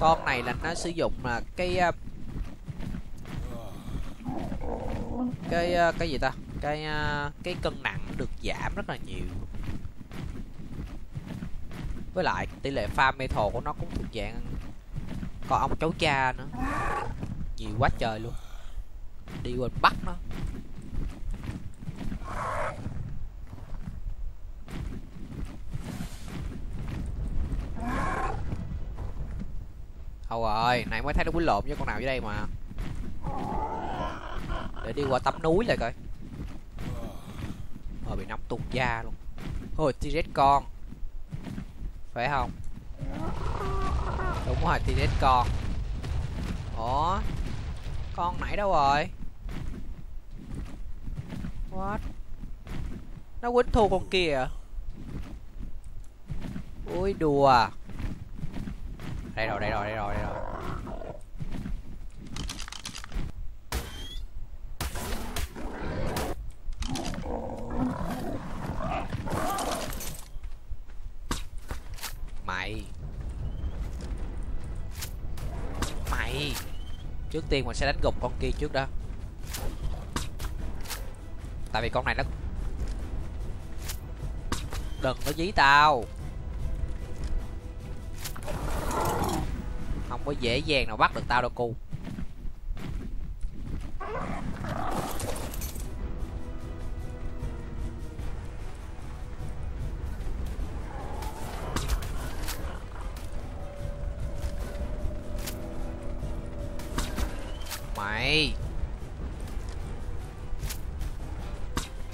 Con này là nó sử dụng là cái cái cái gì ta, cái cái cân nặng được giảm rất là nhiều, với lại tỷ lệ farm metal của nó cũng thuộc dạng còn ông cháu cha nữa, nhiều quá trời luôn, đi quên bắt nó. Thôi rồi, nãy mới thấy nó quýnh lộn với con nào dưới đây mà. Để đi qua tấm núi lại coi. Rồi bị nóng tuột da luôn. Thôi T-Rex con. Phải không? Đúng rồi, T-Rex con. Ủa? Con nãy đâu rồi? What? Nó quýnh thua con kia à? Ui đùa à. Đây rồi, đây rồi, đây rồi, đây rồi. Mày. Mày. Trước tiên mình sẽ đánh gục con kia trước đó. Tại vì con này nó... Đừng có dí tao. Không có dễ dàng nào bắt được tao đâu cu. Mày.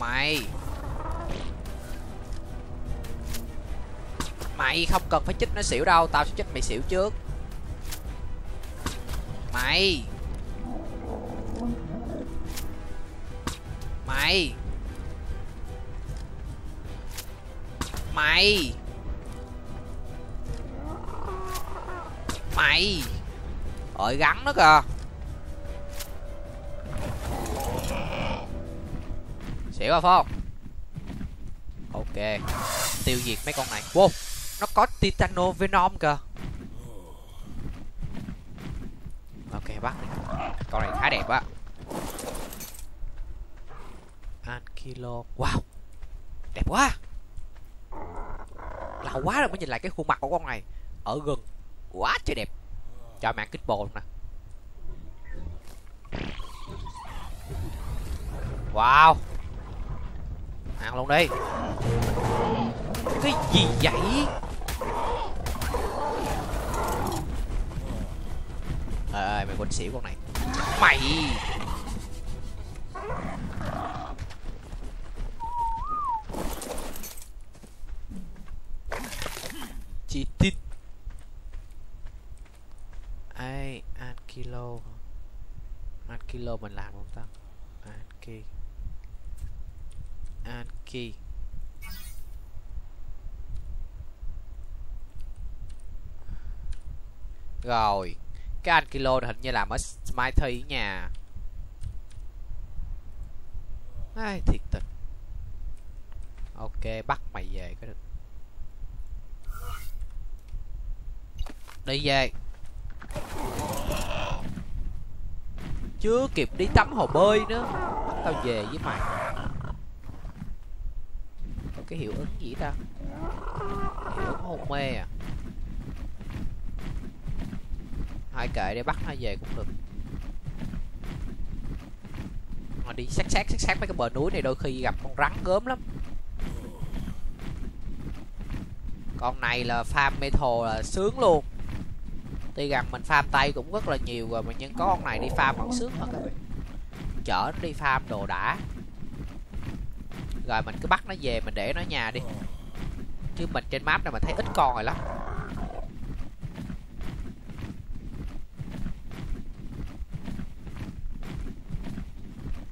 Mày. Mày không cần phải chích nó xỉu đâu, tao sẽ chích mày xỉu trước. Mày. Mày. Mày. Mày. Ôi gắn nó kìa. Xỉu rồi phải không? Ok. Tiêu diệt mấy con này. Wow, nó có Titano Venom kìa. Ok bắt này. Con này khá đẹp á. Ankylos. Wow, đẹp quá. Lâu quá rồi mới nhìn lại cái khuôn mặt của con này ở gần. Quá trời đẹp. Cho mạng kích bồn nè. Wow. Ăn luôn đi. Cái gì vậy? À, mày quên xỉu con này. Mày. Chị tít. Ai Ankylos. Ankylos mình làm không ta? Anky. Anky. Rồi. Cái Ankylos hình như làm ở Smithy nhà. Ai thiệt tình. Ok bắt mày về có được. Đi về. Chưa kịp đi tắm hồ bơi nữa, bắt tao về với mày. Có cái hiệu ứng gì ta? Hiệu ứng hôn mê à? Hai kệ để bắt nó về cũng được. Mà đi sát sát sát sát mấy cái bờ núi này đôi khi gặp con rắn gớm lắm. Con này là farm metal là sướng luôn. Tuy rằng mình farm tay cũng rất là nhiều rồi mà, nhưng có con này đi farm vẫn sướng hơn các bạn. Chở nó đi farm đồ đã. Rồi mình cứ bắt nó về mình để nó nhà đi. Chứ mình trên map này mình thấy ít con rồi lắm.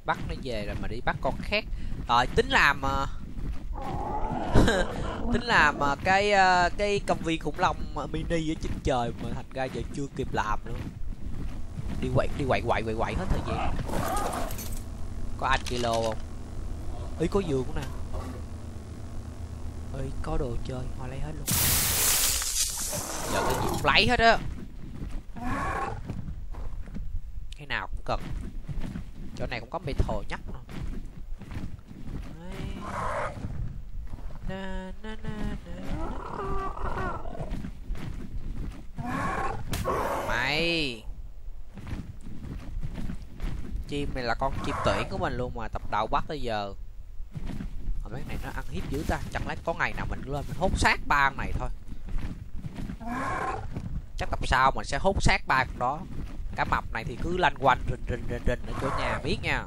Bắt nó về rồi mà đi bắt con khác. Rồi tính làm uh, Tính làm mà cái cái công viên khủng long mini ở trên trời mà thành ra giờ chưa kịp làm nữa. Đi quậy đi quậy quậy quậy quậy hết thời gian. Có Ankylos không? Ý có giường cũng nè. Ơi có đồ chơi, họ lấy hết luôn. Giờ cái gì cũng lấy hết á. Cái nào cũng cần. Chỗ này cũng có metal nhắc nữa. Na na na na. Mày. Chim này là con chim tuyển của mình luôn mà tập đầu bắt tới giờ. Mà mấy này nó ăn hiếp dữ ta, chẳng lẽ có ngày nào mình lên mình hốt xác ba này thôi. Chắc tập sau mình sẽ hốt xác ba con đó. Cá mập này thì cứ lanh quanh rình rình rình rình ở chỗ nhà biết nha.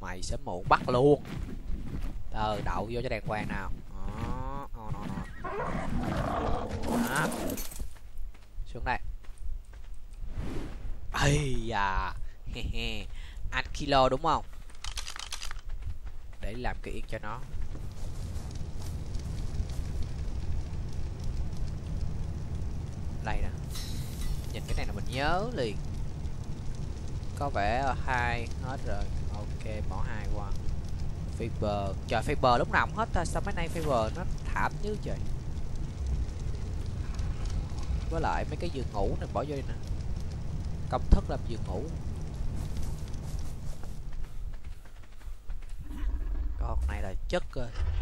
Mày sẽ muộn bắt luôn. Ờ đậu vô cho đàng hoàng nào. Đó, đó, đó, đó. Đó. Xuống đây. Ây da. Ankylos đúng không? Để làm cái yết cho nó. Đây nè. Nhìn cái này là mình nhớ liền. Có vẻ hai hết rồi. Ok bỏ hai qua. Fiber, trời Fiber lúc nào cũng hết thôi, sao mấy nay Fiber nó thảm như trời. Với lại mấy cái giường ngủ này bỏ vô đây nè. Công thức làm giường ngủ. Con này là chất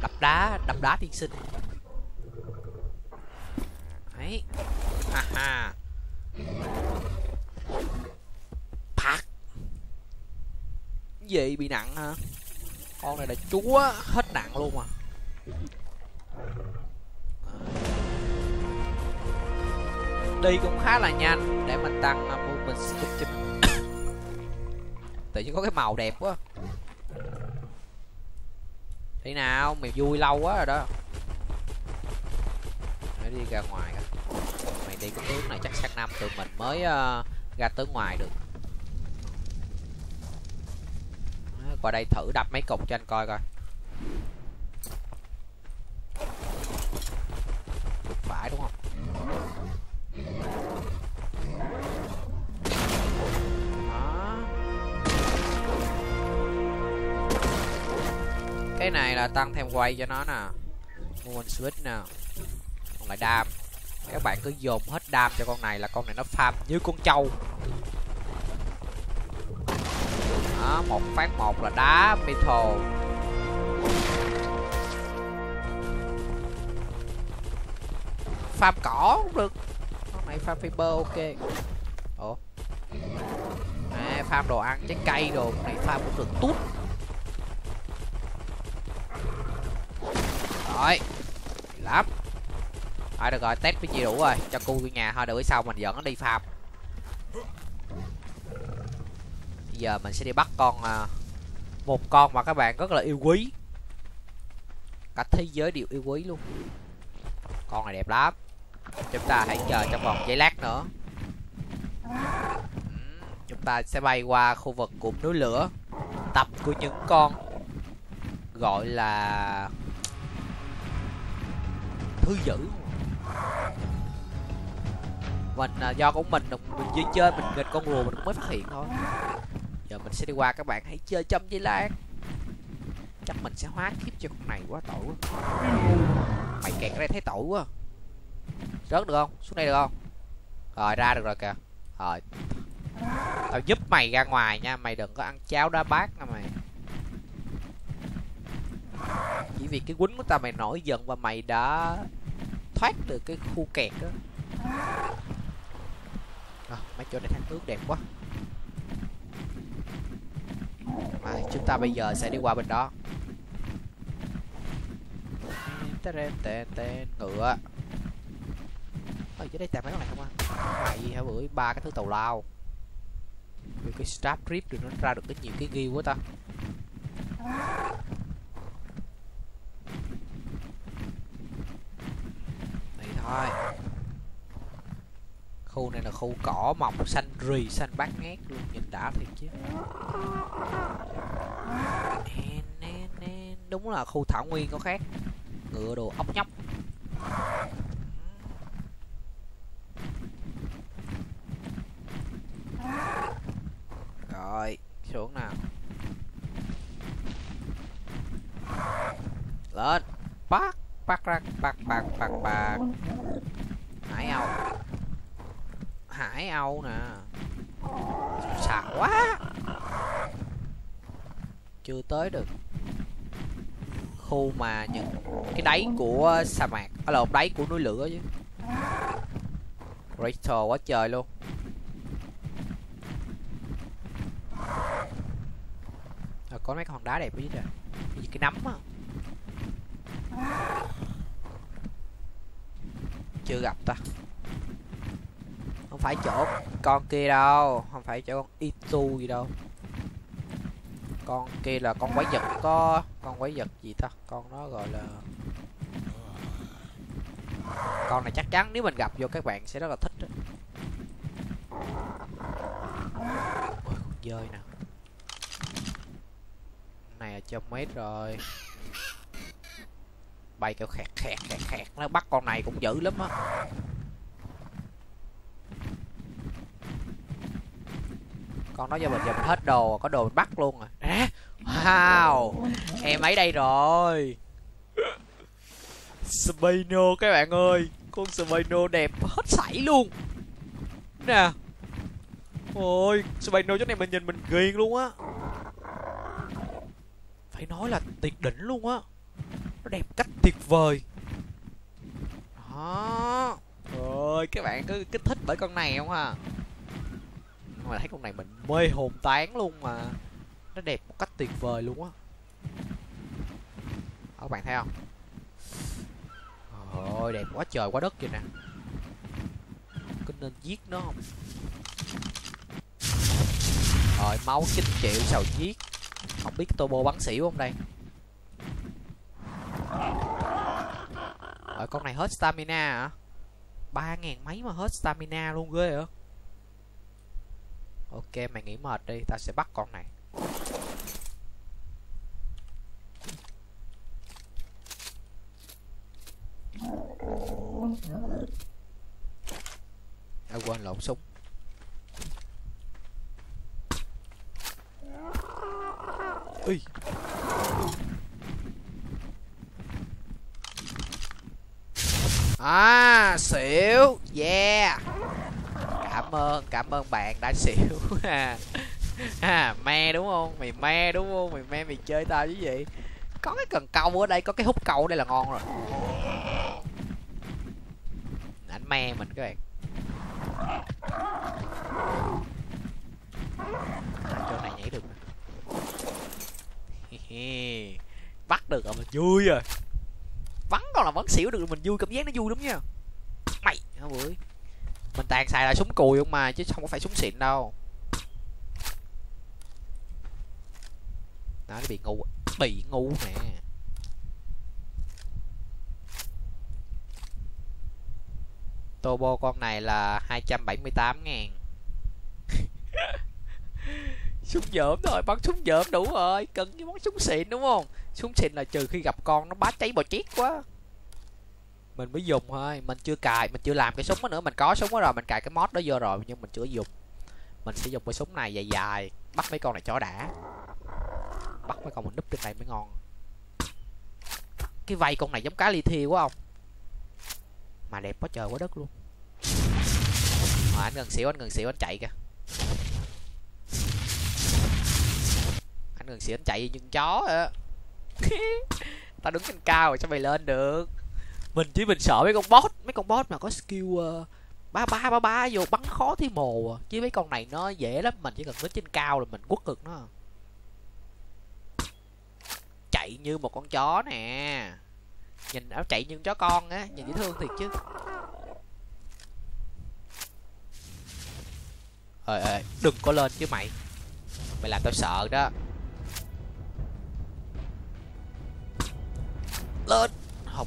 đập đá, đập đá thiên sinh. Đấy. Ha ha. Phạt. Gì bị nặng hả? Con này là chúa hết nặng luôn mà. Đi cũng khá là nhanh để mình tăng movement speed. Tự nhiên có cái màu đẹp quá. Đi nào, mày vui lâu quá rồi đó. Mày đi ra ngoài cả. Mày đi cái hướng này chắc sang năm tụi mình mới uh, ra tới ngoài được. Qua đây thử đập mấy cục cho anh coi coi. Phải đúng không? Đó. Cái này là tăng thêm quay cho nó nè. Movement switch nè. Còn lại đam. Các bạn cứ dồn hết đam cho con này là con này nó farm như con trâu. Đó, một phát một là đá metal. Farm cỏ cũng được. Con này farm fiber ok. Ủa. À, farm đồ ăn, trái cây đồ, con này farm cũng được tút. Rồi. Lắm. Rồi được rồi, test cái gì đủ rồi, cho cu vô nhà thôi, đợi sau mình dẫn nó đi farm. Giờ mình sẽ đi bắt con à, một con mà các bạn rất là yêu quý, cả thế giới đều yêu quý luôn. Con này đẹp lắm, chúng ta hãy chờ trong vòng giây lát nữa. Chúng ta sẽ bay qua khu vực cụm núi lửa, tập của những con gọi là thứ dữ. Mình à, do của mình mình chơi chơi mình nghịch con rùa mình cũng mới phát hiện thôi. Giờ mình sẽ đi qua, các bạn hãy chơi trong dây lát. Chắc mình sẽ hóa kiếp cho con này quá, tội quá. Mày kẹt ở đây thấy tội quá. Rớt được không? Xuống đây được không? Rồi ra được rồi kìa. Rồi tao giúp mày ra ngoài nha. Mày đừng có ăn cháo đá bát nha mày. Chỉ vì cái quýnh của tao mày nổi giận và mày đã thoát được cái khu kẹt đó. À, mấy chỗ này thác nước đẹp quá. À, chúng ta bây giờ sẽ đi qua bên đó. Ngựa. Ở dưới đây tạm mấy con này không ạ? Tại vì hả bữa ba cái thứ tàu lao. Vì cái strap rip được nó ra được cái nhiều cái ghi quá ta. Vậy thôi. Khu này là khu cỏ mọc xanh rì xanh bát ngát luôn, nhìn đã thiệt chứ. Đúng là khu thảo nguyên có khác. ngựa đồ ốc nhóc. Rồi xuống nào, lên bắt bắt ra bắt bắt bắt bắt hải âu, hải âu nè, sợ quá chưa tới được khu mà những cái đáy của sa mạc, à lộn, đáy của núi lửa chứ. Rachel quá trời luôn. Rồi có mấy con hòn đá đẹp quá chứ, cái gì cái nấm á, chưa gặp ta. Không phải chỗ con kia đâu, không phải chỗ con Itu gì đâu. Con kia là con quái vật, có con quái vật gì ta, con nó gọi là con này chắc chắn nếu mình gặp vô các bạn sẽ rất là thích. Ôi, con dơi nè, này là trăm mét rồi, bay kêu khẹt khẹt khẹt khẹt, nó bắt con này cũng dữ lắm á. Con nói cho mình giờ mình hết đồ, có đồ mình bắt luôn rồi. À, wow, em ấy đây rồi. Spino các bạn ơi, con Spino đẹp hết sảy luôn nè. Ôi, Spino chỗ này mình nhìn mình ghiền luôn á. Phải nói là tuyệt đỉnh luôn á. Nó đẹp cách tuyệt vời. Đó. Rồi, các bạn có kích thích bởi con này không ha? Mà thấy con này mình mê hồn tán luôn mà. Nó đẹp một cách tuyệt vời luôn á. Các bạn thấy không? Ôi đẹp quá trời quá đất kìa nè. Có nên giết nó không? Rồi máu chín triệu sao giết. Không biết turbo bắn xỉu không đây. Rồi con này hết stamina hả? ba ngàn mấy mà hết stamina luôn, ghê hả? Ok mày nghỉ mệt đi, tao sẽ bắt con này. À quên, lộn súng. Ui. À xỉu, yeah. Cảm ơn, cảm ơn bạn đã xỉu. À, me đúng không? Mày me đúng không? Mày me mày chơi tao chứ gì? Có cái cần câu ở đây, có cái hút câu ở đây là ngon rồi. Anh me mình các bạn. À, chỗ này nhảy được. Bắt được rồi mình vui rồi. Bắn còn là bắn xỉu được mình vui, cảm giác nó vui đúng nha. Mày hả bưởi? Mình tàn xài là súng cùi không mà, chứ không có phải súng xịn đâu. Đó, nó bị ngu, bị ngu nè. Turbo con này là hai trăm bảy mươi tám ngàn. Súng dởm thôi, bắn súng dởm đủ rồi, cần cái món súng xịn đúng không? Súng xịn là trừ khi gặp con nó bá cháy bò chét quá mình mới dùng thôi. Mình chưa cài, mình chưa làm cái súng đó nữa. Mình có súng đó rồi, mình cài cái mod đó vô rồi nhưng mình chưa dùng. Mình sẽ dùng cái súng này dài dài, bắt mấy con này chó đã. Bắt mấy con mình núp trên này mới ngon. Cái vây con này giống cá li thi quá không? Mà đẹp quá trời quá đất luôn. Mà anh gần xỉu, anh gần xỉu, anh chạy kìa. Anh gần xỉu, anh chạy như con chó á. Tao đứng trên cao rồi sao mày lên được? Mình chỉ mình sợ mấy con boss, mấy con boss mà có skill uh, ba ba ba ba vô bắn khó thế mồ à. Chứ mấy con này nó dễ lắm, mình chỉ cần đứng trên cao là mình quất cực nó. Chạy như một con chó nè. Nhìn nó chạy như con chó con á, nhìn dễ thương thiệt chứ. Ê ê, đừng có lên chứ mày. Mày làm tao sợ đó. Lên. Học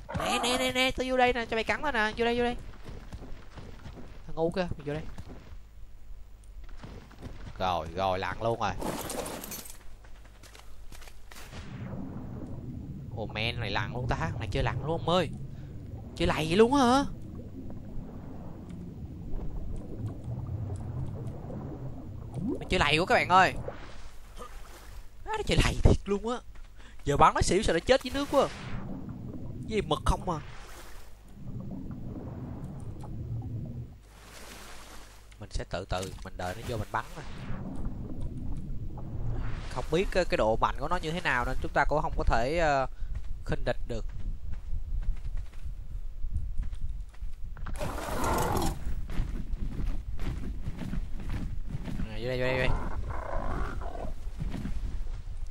Nè nè nè nè, tao vô đây nè, cho mày cắn tao nè, vô đây vô đây. Thằng ngu kia, mày vô đây. Rồi, rồi lặn luôn rồi. Ồ men này lặn luôn ta, con này chơi lặn luôn ông ơi. Chơi lầy vậy luôn hả? Mày chơi lầy quá các bạn ơi. Á, nó chơi lầy thiệt luôn á. Giờ bắn nó xỉu sao nó chết dưới nước quá. Gì mực không à. Mình sẽ tự từ mình đợi nó vô mình bắn thôi. Không biết cái độ mạnh của nó như thế nào nên chúng ta cũng không có thể uh, khinh địch được. À, vô đây vô đây vô đây.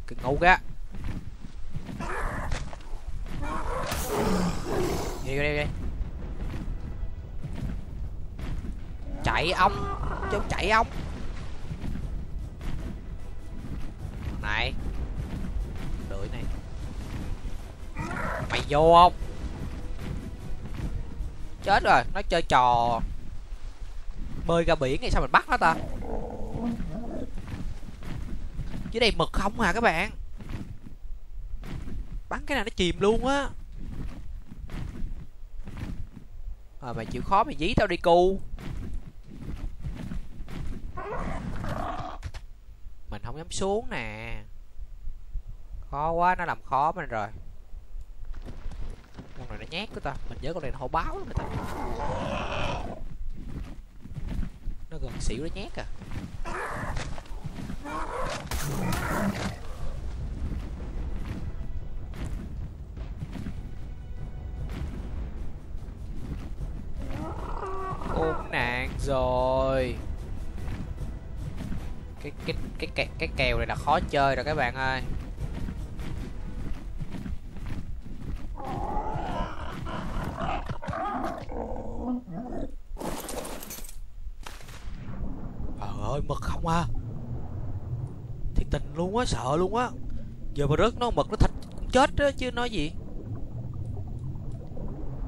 Cực ngấu ghê. Vô đây vô đây vô đây. Chạy ông, chứ không chạy ông. Này đuổi này. Mày vô không? Chết rồi, nó chơi trò bơi ra biển hay sao mình bắt nó ta? Dưới đây mực không hả các bạn? Bắn cái này nó chìm luôn á. Rồi mày chịu khó mày dí tao đi cu. Mình không dám xuống nè. Khó quá, nó làm khó mình rồi. Con này nó nhát của ta. Mình nhớ con này nó hổ báo lắm người ta. Nó gần xỉu nó nhát à. Ôm nạn rồi. Cái cái cái cái cái kèo này là khó chơi rồi các bạn ơi. Trời ơi mực không à. Thiệt tình luôn á, sợ luôn á. Giờ mà rớt nó mực nó thịt cũng chết á chứ nói gì.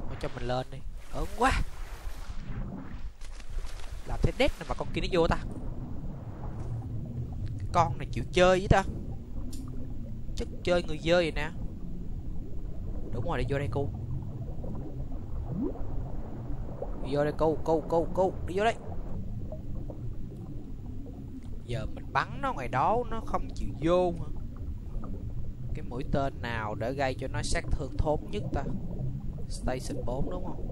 Thôi cho mình lên đi. Ớn quá. Làm thế đét mà con kia nó vô ta. Con này chịu chơi với ta. Chất chơi người dơi vậy nè. Đúng rồi, đi vô đây cô. Đi vô đây cô, cô, cô, cô. Đi vô đây. Giờ mình bắn nó ngoài đó, nó không chịu vô. Cái mũi tên nào để gây cho nó sát thương thốn nhất ta? Station bốn đúng không?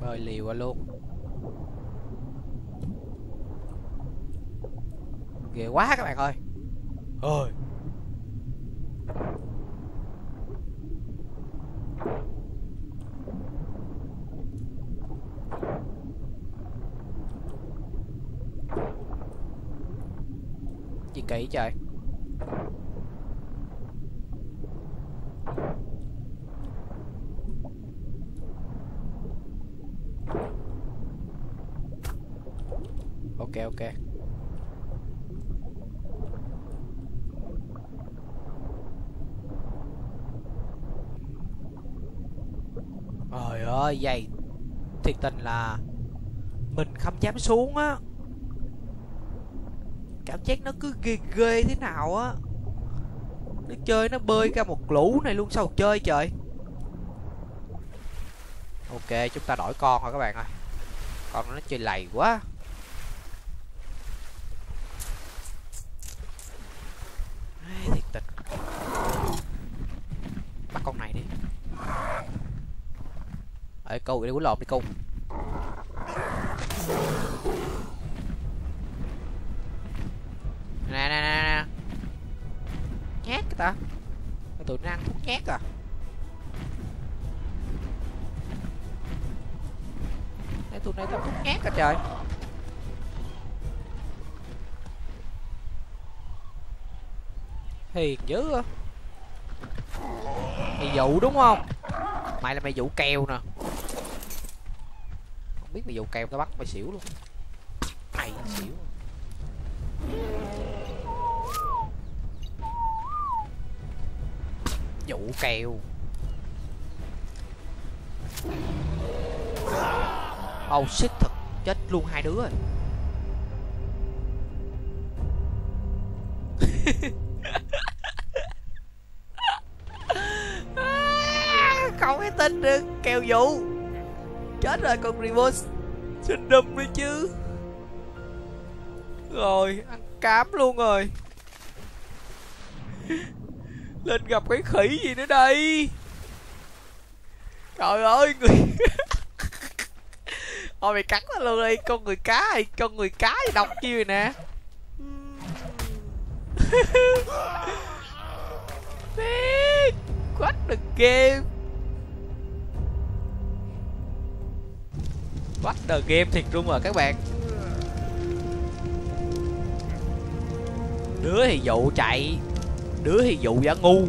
Bơi liều qua luôn. Ghê quá các bạn ơi. Ôi. Gì kỹ trời. Ok ok. Trời ơi vậy thiệt tình là mình không dám xuống á. Cảm giác nó cứ ghê ghê thế nào á. Nó chơi nó bơi ra một lũ này luôn sao chơi trời. Ok chúng ta đổi con rồi các bạn ơi. Con nó chơi lầy quá. Con này đi. Ê câu đi, quấn lộn đi câu. Nè nè nè nè. Nhát cái ta. Tụi nó ăn thuốc nhát à. Nè tụi này tao thuốc nhát cả trời. Hiền dữ hả? Mày dụ đúng không? Mày là mày dụ kèo nè. Không biết mày dụ kèo tao bắt mày xỉu luôn. Mày xỉu. Dụ kèo. Oh shit, thật chết luôn hai đứa rồi. À, không thể tin được, kèo dụ chết rồi còn reverse xin đùm đi chứ, rồi ăn cám luôn rồi. Lên gặp cái khỉ gì nữa đây, trời ơi người. Thôi mày cắn nó luôn đi, con người cá hay con người cá gì độc chiêu rồi nè. Man, what the game, what the game thiệt luôn rồi các bạn. Đứa thì dụ chạy, đứa thì dụ giả ngu.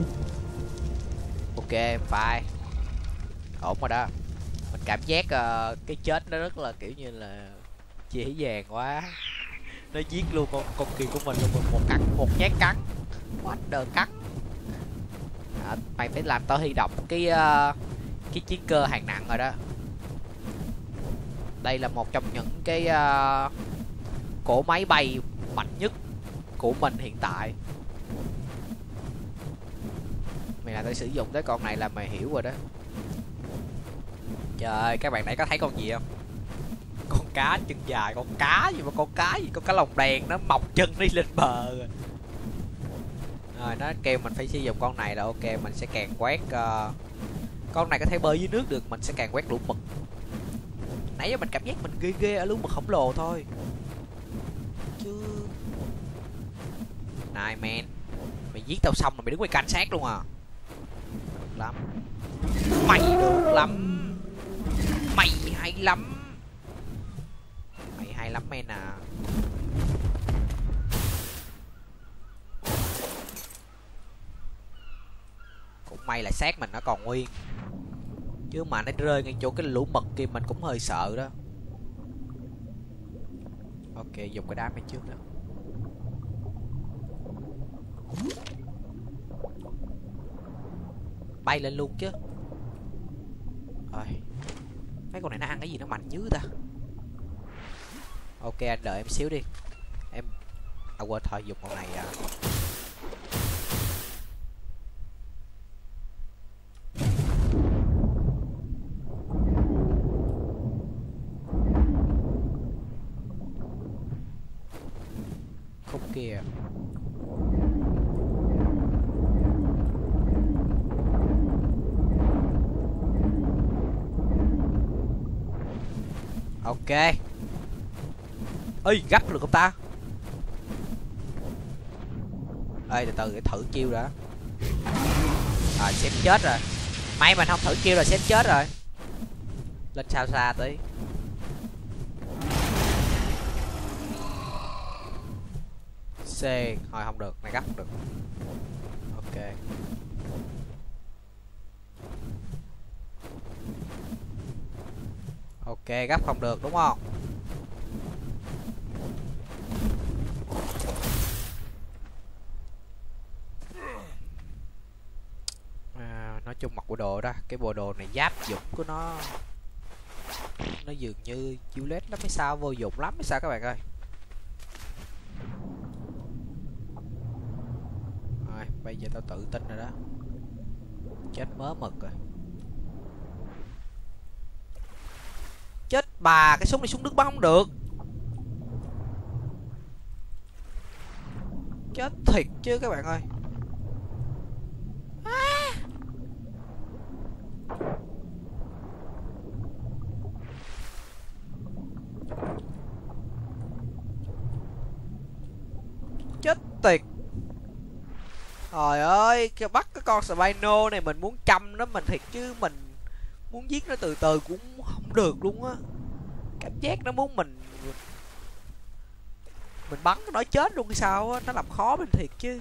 Ok fine, ổn rồi đó. Mình cảm giác uh, cái chết nó rất là kiểu như là dễ dàng quá, nó giết luôn con con kia của mình luôn, một cắn, một nhát cắn, what the cắt. À, mày phải làm tao huy động cái uh, cái chiến cơ hạng nặng rồi đó. Đây là một trong những cái uh, cỗ máy bay mạnh nhất của mình hiện tại. Mày là phải sử dụng tới con này là mày hiểu rồi đó. Trời, các bạn nãy có thấy con gì không? Con cá chân dài, con cá gì mà con cá gì, con cá lồng đèn nó mọc chân đi lên bờ rồi. Rồi nó kêu mình phải sử dụng con này là ok, mình sẽ càng quét. Uh... Con này có thể bơi dưới nước được, mình sẽ càng quét lũ mực. Nãy giờ mình cảm giác mình ghê ghê ở lũ mực khổng lồ thôi. Chứ này man, mày giết tao xong rồi mày đứng ngoài cảnh sát luôn à? Được lắm. Mày được lắm. Mày hay lắm. Mày hay lắm men à. Cũng may là xác mình nó còn nguyên, chứ mà nó rơi ngay chỗ cái lũ mực kia mình cũng hơi sợ đó. Ok, dùng cái đám này trước đó. Bay lên luôn chứ. Rồi mấy con này nó ăn cái gì nó mạnh dữ ta. Ok anh đợi em xíu đi em. À quên, thôi dùng con này à. Không kìa. Ok. Ê, gắt được không ta? Ê, từ từ để thử chiêu đã. Rồi, xem chết rồi. May mình không thử chiêu rồi, xem chết rồi. Lên sao xa tí. C, thôi không được, này gắt không được. Ok. Ok, gấp không được đúng không? À, nói chung mặc bộ đồ đó, cái bộ đồ này giáp dụng của nó nó dường như chiêu lết lắm hay sao, vô dụng lắm hay sao các bạn ơi. Rồi, bây giờ tao tự tin rồi đó. Chết mớ mực rồi. Chết bà, cái súng này xuống nước bắn không được. Chết thiệt chứ các bạn ơi. À. Chết tiệt. Trời ơi, bắt cái con Spino này mình muốn chăm nó mình thiệt chứ mình muốn giết nó từ từ cũng không được luôn á. Cảm giác nó muốn mình mình bắn nó chết luôn hay sao á, nó làm khó mình thiệt chứ.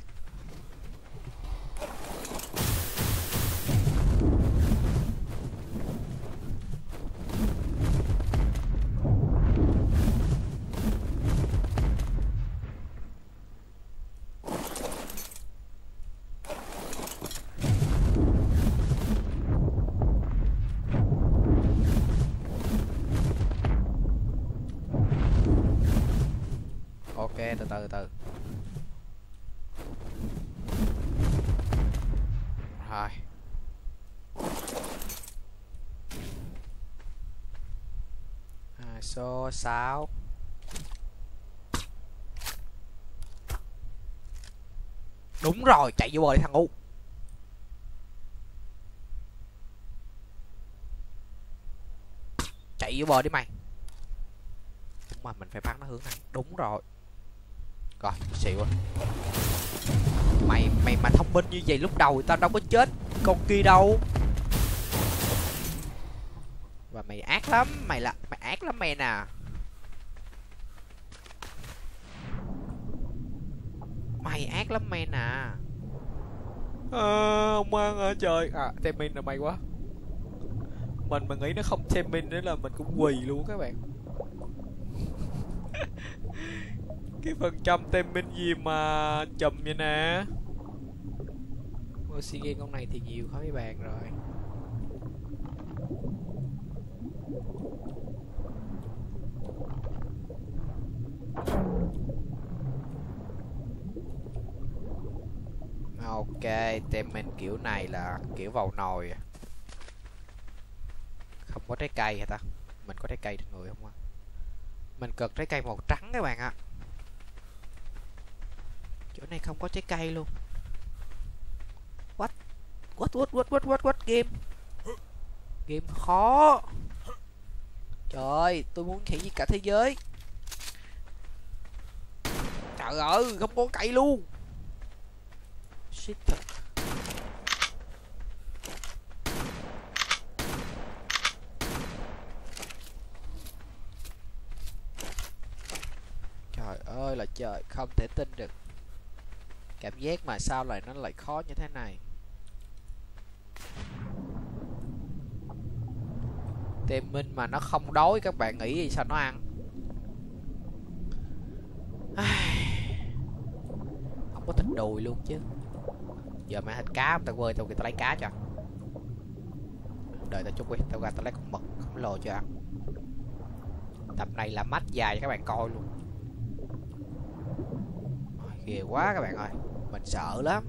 từ từ từ rồi. À, số sáu. Đúng rồi, chạy vô bờ đi thằng ngu. Chạy vô bờ đi mày. Đúng rồi, mình phải bắn nó hướng này. Đúng rồi. Rồi, xịu rồi. Mày, mày mà thông minh như vậy lúc đầu tao đâu có chết con kia đâu. Và mày ác lắm, mày là mày ác lắm mày nè. Mày ác lắm mày nè. Ờ, ông ăn ở trời. À, thêm mình là mày quá. Mình mà nghĩ nó không thêm mình nữa là mình cũng quỳ luôn các bạn. Cái phần trăm tem minh gì mà chùm vậy nè. Oxy game con này thì nhiều khó mấy bạn rồi. Ok, tem minh kiểu này là kiểu vào nồi. Không có trái cây hả ta? Mình có trái cây trên người không ạ? Mình cần trái cây màu trắng các bạn ạ. Chỗ này không có trái cây luôn. What? What what what what what what game? Game khó. Trời ơi, tôi muốn khỉ gì cả thế giới. Trời ơi, không có cây luôn. Shit. Trời ơi là trời, không thể tin được. Cảm giác mà sao lại nó lại khó như thế này. Tem minh mà nó không đói các bạn nghĩ gì sao nó ăn. Không có thịt đùi luôn chứ. Giờ mày thịt cá tao quên, tao kìa tao lấy cá cho. Đợi tao chút đi, tao ra tao lấy con mực khổng lồ cho ăn. Tập này là mách dài cho các bạn coi luôn. Ghê quá các bạn ơi, mình sợ lắm.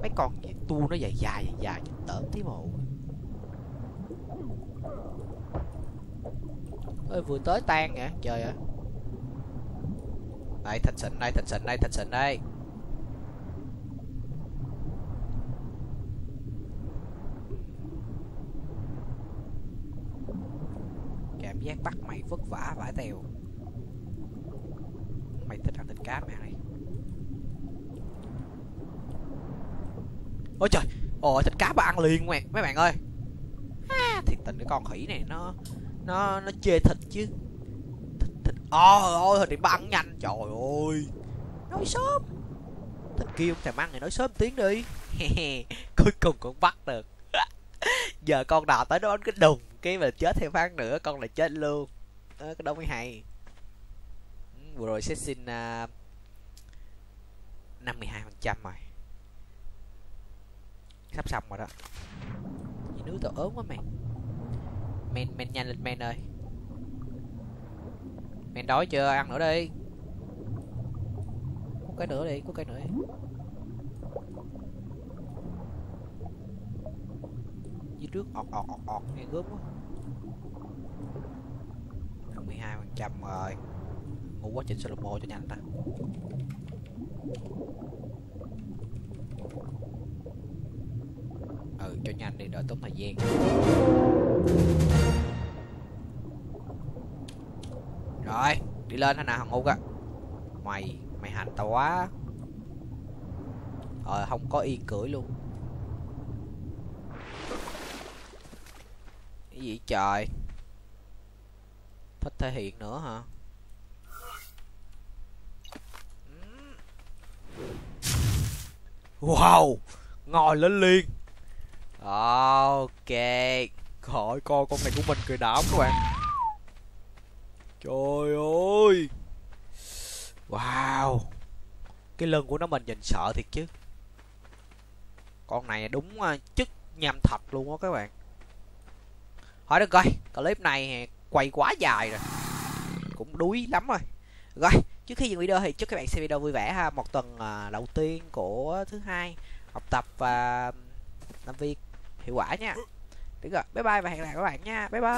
Mấy con tu nó dài dài dài tởm tí mồ. Ơi vừa tới tan kìa, trời ơi. Đây thịt xịn đây, thịt xịn đây, thịt xịn đây. Cảm giác bắt mày vất vả vãi tèo. Mày thích ăn thịt cá mày này. Ôi trời, ồ thịt cá bà ăn liền mẹ, mấy bạn ơi. À, thiệt tình cái con khỉ này nó nó nó chê thịt chứ. Thịt thịt. Ôi ôi thịt này bà ăn nhanh. Trời ơi. Nói sớm. Thịt kia thằng ăn này nói sớm tiếng đi. Cuối cùng cũng bắt được. Giờ con đào tới đó cái đùng, cái mà chết thêm phát nữa con lại chết luôn. Ơ à, cái đó mới hay. Vừa rồi sẽ xin uh, năm mươi hai phần trăm rồi. Sắp xong rồi đó. Vì nước tao ớn quá mày. Men men nhanh lên men ơi. Men đói chưa, ăn nữa đi. Có cái nữa đi, có cái nữa đi. Dưới trước ọt ọt ọt ọt nghe gớm quá. Mười hai phần trăm rồi. Ngủ quá trình slow mo cho nhanh ta. Ừ, cho nhanh đi, đỡ tốn thời gian. Rồi, đi lên thế nào thằng ngu á. Mày, mày hành tao quá. Rồi, không có y cưỡi luôn. Cái gì trời. Thích thể hiện nữa hả? Wow, ngồi lên liền. Ok, khỏi coi con này của mình cười đảo các bạn. Trời ơi. Wow. Cái lưng của nó mình nhìn sợ thiệt chứ. Con này đúng chức nham thạch luôn á các bạn. Hỏi được coi, clip này quay quá dài rồi. Cũng đuối lắm rồi. Rồi, Trước khi dừng video thì chúc các bạn xem video vui vẻ ha. Một tuần đầu tiên của thứ hai, học tập và làm việc hiệu quả nha. Đúng rồi, bye bye và hẹn gặp lại các bạn nha. Bye bye.